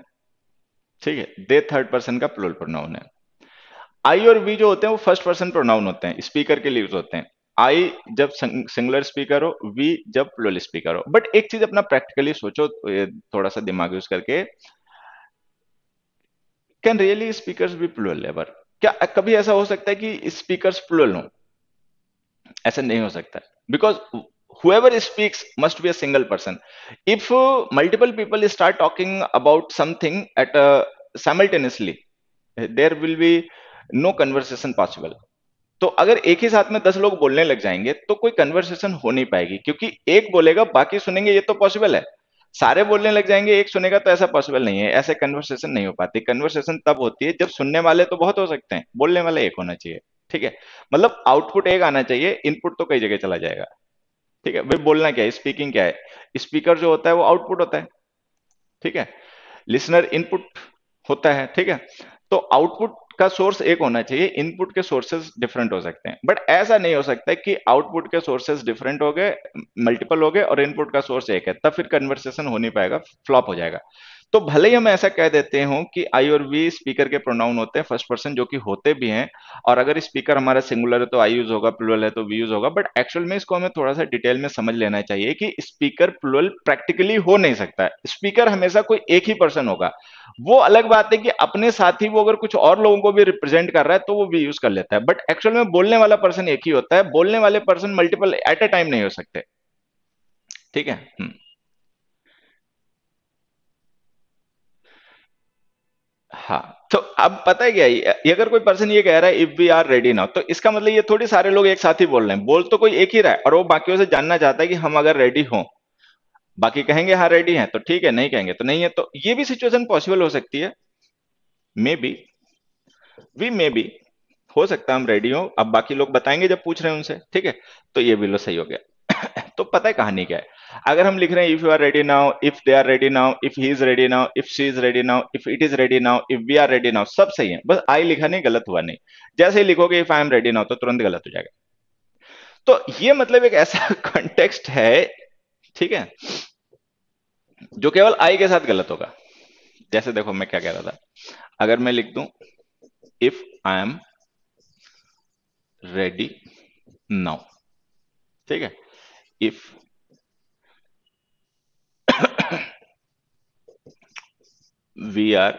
ठीक है। दे थर्ड पर्सन का प्लुरल प्रोनाउन है। आई और वी जो होते हैं वो फर्स्ट पर्सन प्रोनाउन होते हैं, स्पीकर के लिए यूज होते हैं। आई जब सिंगुलर स्पीकर हो, वी जब प्लुरल स्पीकर हो। बट एक चीज अपना प्रैक्टिकली सोचो, थोड़ा सा दिमाग यूज करके, can really speakers be plural ever? क्या कभी ऐसा हो सकता है कि स्पीकर्स प्लुरल हो? ऐसा नहीं हो सकता, because whoever speaks must be a single person. If uh, multiple people start talking about something at a simultaneously, there will be no conversation possible. तो अगर एक ही साथ में दस लोग बोलने लग जाएंगे तो कोई कन्वर्सेशन हो नहीं पाएगी, क्योंकि एक बोलेगा बाकी सुनेंगे ये तो पॉसिबल है, सारे बोलने लग जाएंगे एक सुनेगा तो ऐसा पॉसिबल नहीं है, ऐसे कन्वर्सेशन नहीं हो पाती। कन्वर्सेशन तब होती है जब सुनने वाले तो बहुत हो सकते हैं, बोलने वाले एक होना चाहिए। ठीक है, मतलब आउटपुट एक आना चाहिए, इनपुट तो कई जगह चला जाएगा। ठीक है, भाई बोलना क्या है, स्पीकिंग क्या है, स्पीकर जो होता है वो आउटपुट होता है। ठीक है, लिसनर इनपुट होता है। ठीक है, तो आउटपुट का सोर्स एक होना चाहिए, इनपुट के सोर्सेज डिफरेंट हो सकते हैं, बट ऐसा नहीं हो सकता है कि आउटपुट के सोर्सेज डिफरेंट हो गए, मल्टीपल हो गए और इनपुट का सोर्स एक है, तब फिर कन्वर्सेशन हो नहीं पाएगा, फ्लॉप हो जाएगा। तो भले ही हम ऐसा कह देते हो कि आई और वी स्पीकर के प्रोनाउन होते हैं फर्स्ट पर्सन, जो कि होते भी हैं, और अगर स्पीकर हमारा सिंगुलर है तो आई यूज होगा, प्लुरल है तो वी यूज होगा, बट एक्चुअल में इसको हमें थोड़ा सा डिटेल में समझ लेना चाहिए कि स्पीकर प्लुरल प्रैक्टिकली हो नहीं सकता। स्पीकर हमेशा कोई एक ही पर्सन होगा। वो अलग बात है कि अपने साथ ही वो अगर कुछ और लोगों को भी रिप्रेजेंट कर रहा है तो वो वी यूज कर लेता है, बट एक्चुअल में बोलने वाला पर्सन एक ही होता है, बोलने वाले person multiple at a time नहीं हो सकते। ठीक है, हाँ, तो अब पता है क्या, ये अगर कोई पर्सन ये कह रहा है if we are ready now, तो इसका मतलब ये थोड़ी सारे लोग एक साथ ही बोल रहे हैं, बोल तो कोई एक ही रहा है, और वो बाकियों से जानना चाहता है कि हम अगर रेडी हो, बाकी कहेंगे हाँ रेडी हैं तो ठीक है, नहीं कहेंगे तो नहीं है। तो ये भी सिचुएशन पॉसिबल हो सकती है, may be we may be हो सकता है हम रेडी हो, अब बाकी लोग बताएंगे जब पूछ रहे हैं उनसे। ठीक है, तो ये भी लो सही हो गया। तो पता है कहानी क्या है, अगर हम लिख रहे हैं if you are ready now, if they are ready now, if he is ready now, if she is ready now, if it is ready now, if we are ready now, सब सही है, बस आई लिखा नहीं, गलत हुआ नहीं। जैसे ही लिखोगे if I am ready now तो तुरंत गलत हो जाएगा। तो ये मतलब एक ऐसा कॉन्टेक्स्ट है, ठीक है, जो केवल आई के साथ गलत होगा। जैसे देखो मैं क्या कह रहा था, अगर मैं लिख दूं if I am ready now, ठीक है, if we are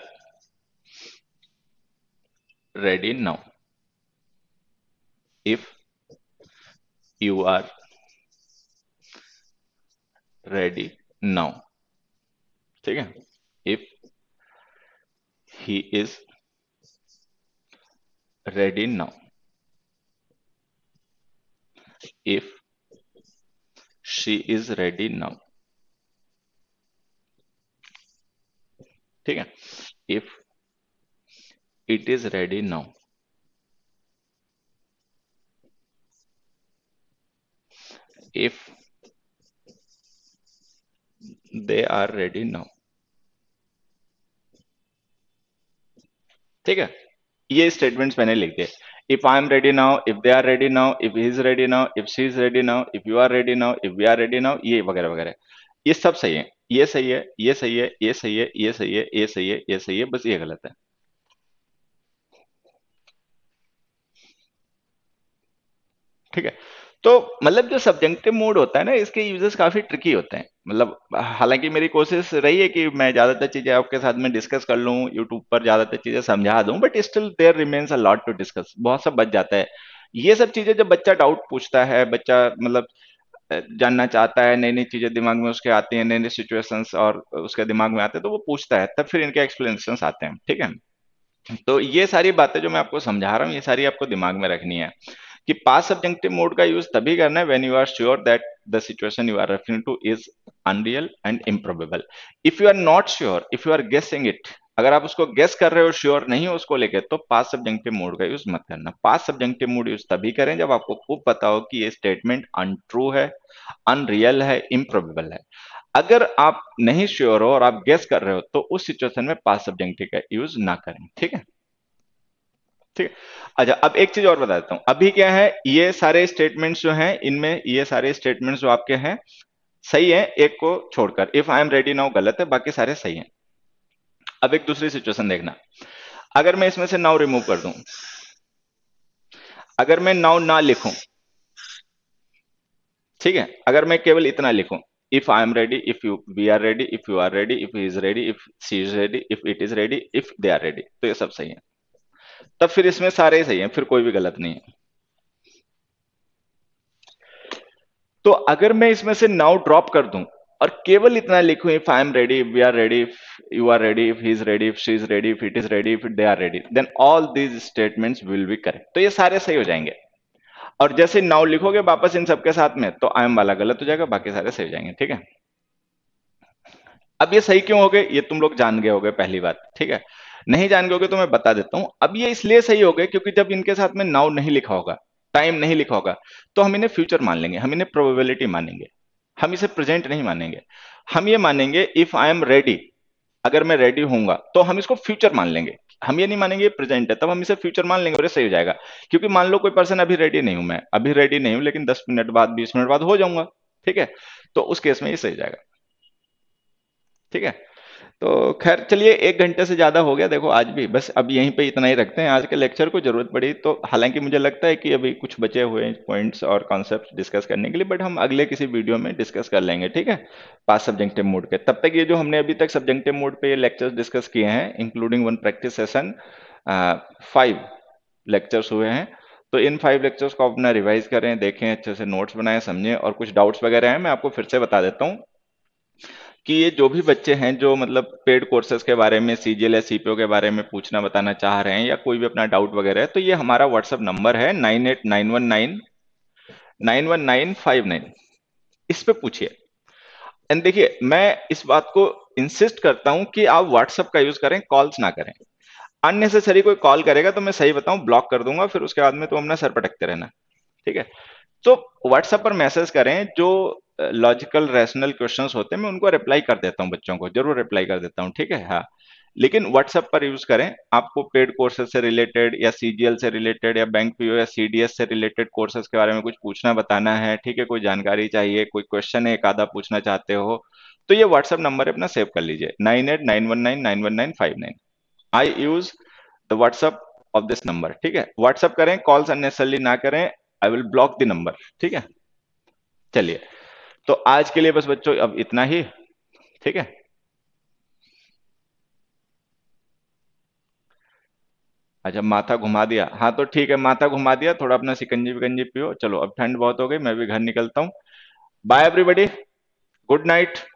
ready now, if you are ready now, ठीक है, if he is ready now, if she is ready now, ठीक है, if it is ready now, if they are ready now, ठीक है, ये स्टेटमेंट्स मैंने लिख दिए। If I am ready now, if they are ready now, if he is ready now, if she is ready now, if you are ready now, if we are ready now, ये वगैरह वगैरह ये सब सही है, ये सही है, ये सही है, ये सही है, ये सही है, ये सही है, ये सही है, बस ये गलत है। ठीक है, तो मतलब जो सब्जेक्टिव मोड होता है ना, इसके यूजेस काफी ट्रिकी होते हैं। मतलब हालांकि मेरी कोशिश रही है कि मैं ज्यादातर चीजें आपके साथ में डिस्कस कर लूं, यूट्यूब पर ज्यादातर चीजें समझा दूं, but still there remains a lot to discuss, बहुत सब बच जाता है। ये सब चीजें जब बच्चा डाउट पूछता है, बच्चा मतलब जानना चाहता है, नई नई चीजें दिमाग में उसके आती हैं, नई नई सिचुएशंस और उसके दिमाग में आते हैं, तो वो पूछता है, तब फिर इनके एक्सप्लेनेशंस आते हैं। ठीक है, तो ये सारी बातें जो मैं आपको समझा रहा हूँ, ये सारी आपको दिमाग में रखनी है कि पास्ट सब्जेक्टिव मोड का यूज तभी करना है when you are sure that the situation you are referring to is unreal and improbable. If you are not sure, if you are guessing it, अगर आप उसको गेस कर रहे हो, श्योर नहीं हो उसको लेके, तो पास्ट सब्जेक्टिव मोड का यूज मत करना। पास्ट सब्जेक्टिव मोड यूज तभी करें जब आपको खूब पता हो कि ये स्टेटमेंट अनट्रू है, अनरियल है, इम्प्रोबेबल है। अगर आप नहीं श्योर हो और आप गेस कर रहे हो तो उस सिचुएशन में पास्ट सब्जेक्टिव का यूज ना करें। ठीक है, ठीक है, अच्छा अब एक चीज और बता देता हूं। अभी क्या है, ये सारे स्टेटमेंट्स जो हैं, इनमें ये सारे स्टेटमेंट्स जो आपके हैं सही है, एक को छोड़कर। If I am ready now गलत है, बाकी सारे सही है। अब एक दूसरी सिचुएशन देखना, अगर मैं इसमें से नाउ रिमूव कर दूं, अगर मैं नाउ ना लिखूं, ठीक है, अगर मैं केवल इतना लिखूं if I am ready, if you we are ready, if you are ready, if he is ready, if she is ready, if it is ready, if they are ready, तो ये सब सही है, तब फिर इसमें सारे सही है, फिर कोई भी गलत नहीं है। तो अगर मैं इसमें से नाउ ड्रॉप कर दूं और केवल इतना लिखूं, if I am ready, we are ready, if you are ready, if he is ready, if she is ready, if it is ready, if they are ready, then all these statements will be correct. तो ये सारे सही हो जाएंगे। और जैसे नाउ लिखोगे वापस इन सबके साथ में तो आई एम वाला गलत हो जाएगा, बाकी सारे सही हो जाएंगे। ठीक है, अब ये सही क्यों हो गए ये तुम लोग जान गए होगे पहली बात। ठीक है, नहीं जान गए होगे तो मैं बता देता हूं। अब ये इसलिए सही हो गए क्योंकि जब इनके साथ में नाउ नहीं लिखा होगा, टाइम नहीं लिखा होगा, तो हम इन्हें फ्यूचर मान लेंगे, हम इन्हें प्रोबेबिलिटी मानेंगे, हम इसे प्रेजेंट नहीं मानेंगे। हम ये मानेंगे इफ आई एम रेडी, अगर मैं रेडी होऊंगा तो हम इसको फ्यूचर मान लेंगे, हम ये नहीं मानेंगे प्रेजेंट है, तब हम इसे फ्यूचर मान लेंगे और सही हो जाएगा। क्योंकि मान लो कोई पर्सन अभी रेडी नहीं हूं, मैं अभी रेडी नहीं हूं लेकिन दस मिनट बाद बीस मिनट बाद हो जाऊंगा, ठीक है, तो उस केस में ये सही हो जाएगा। ठीक है, तो खैर चलिए एक घंटे से ज्यादा हो गया देखो आज भी, बस अब यहीं पे इतना ही रखते हैं आज के लेक्चर को। जरूरत पड़ी तो, हालांकि मुझे लगता है कि अभी कुछ बचे हुए पॉइंट्स और कॉन्सेप्ट्स डिस्कस करने के लिए, बट हम अगले किसी वीडियो में डिस्कस कर लेंगे। ठीक है, पास सब्जेक्टिव मोड के, तब तक ये जो हमने अभी तक सब्जेक्टिव मोड पे ये लेक्चर्स डिस्कस किए हैं including one practice session, five lectures हुए हैं। तो इन फाइव लेक्चर्स को अपना रिवाइज करें, देखें, अच्छे से नोट्स बनाएं, समझें। और कुछ डाउट्स वगैरह हैं मैं आपको फिर से बता देता हूँ कि ये जो भी बच्चे हैं जो मतलब पेड कोर्सेज के बारे में, सीजीएल या सीपीओ के बारे में पूछना बताना चाह रहे हैं या कोई भी अपना डाउट वगैरह है, तो ये हमारा व्हाट्सअप नंबर है nine eight nine one nine nine one nine five nine, इस पे पूछिए। एंड देखिए मैं इस बात को इंसिस्ट करता हूं कि आप व्हाट्सअप का यूज करें, कॉल्स ना करें अननेसेसरी। कोई कॉल करेगा तो मैं सही बताऊं ब्लॉक कर दूंगा, फिर उसके बाद में तो अपना सर पटकते रहना। ठीक है, तो व्हाट्सएप पर मैसेज करें, जो लॉजिकल रैशनल क्वेश्चंस होते हैं मैं उनको रिप्लाई कर देता हूं, बच्चों को जरूर रिप्लाई कर देता हूं। ठीक है, हाँ, लेकिन व्हाट्सएप पर यूज करें। आपको पेड कोर्सेज से रिलेटेड या सीजीएल से रिलेटेड या बैंक पीओ या सीडीएस से रिलेटेड कोर्सेज के बारे में कुछ पूछना बताना है, ठीक है, कोई जानकारी चाहिए, कोई क्वेश्चन है एक आधा पूछना चाहते हो, तो ये व्हाट्सएप नंबर अपना सेव कर लीजिए nine eight nine one nine nine one nine five nine. I use the व्हाट्सएप of this number. ठीक है, व्हाट्सएप करें, कॉल्स अननेसेसरली ना करें, I will block the number. ठीक है, चलिए तो आज के लिए बस बच्चों अब इतना ही। ठीक है, अच्छा माथा घुमा दिया, हाँ तो ठीक है माथा घुमा दिया, थोड़ा अपना सिकंजी विकंजी पियो। चलो अब ठंड बहुत हो गई, मैं भी घर निकलता हूँ। Bye everybody, good night.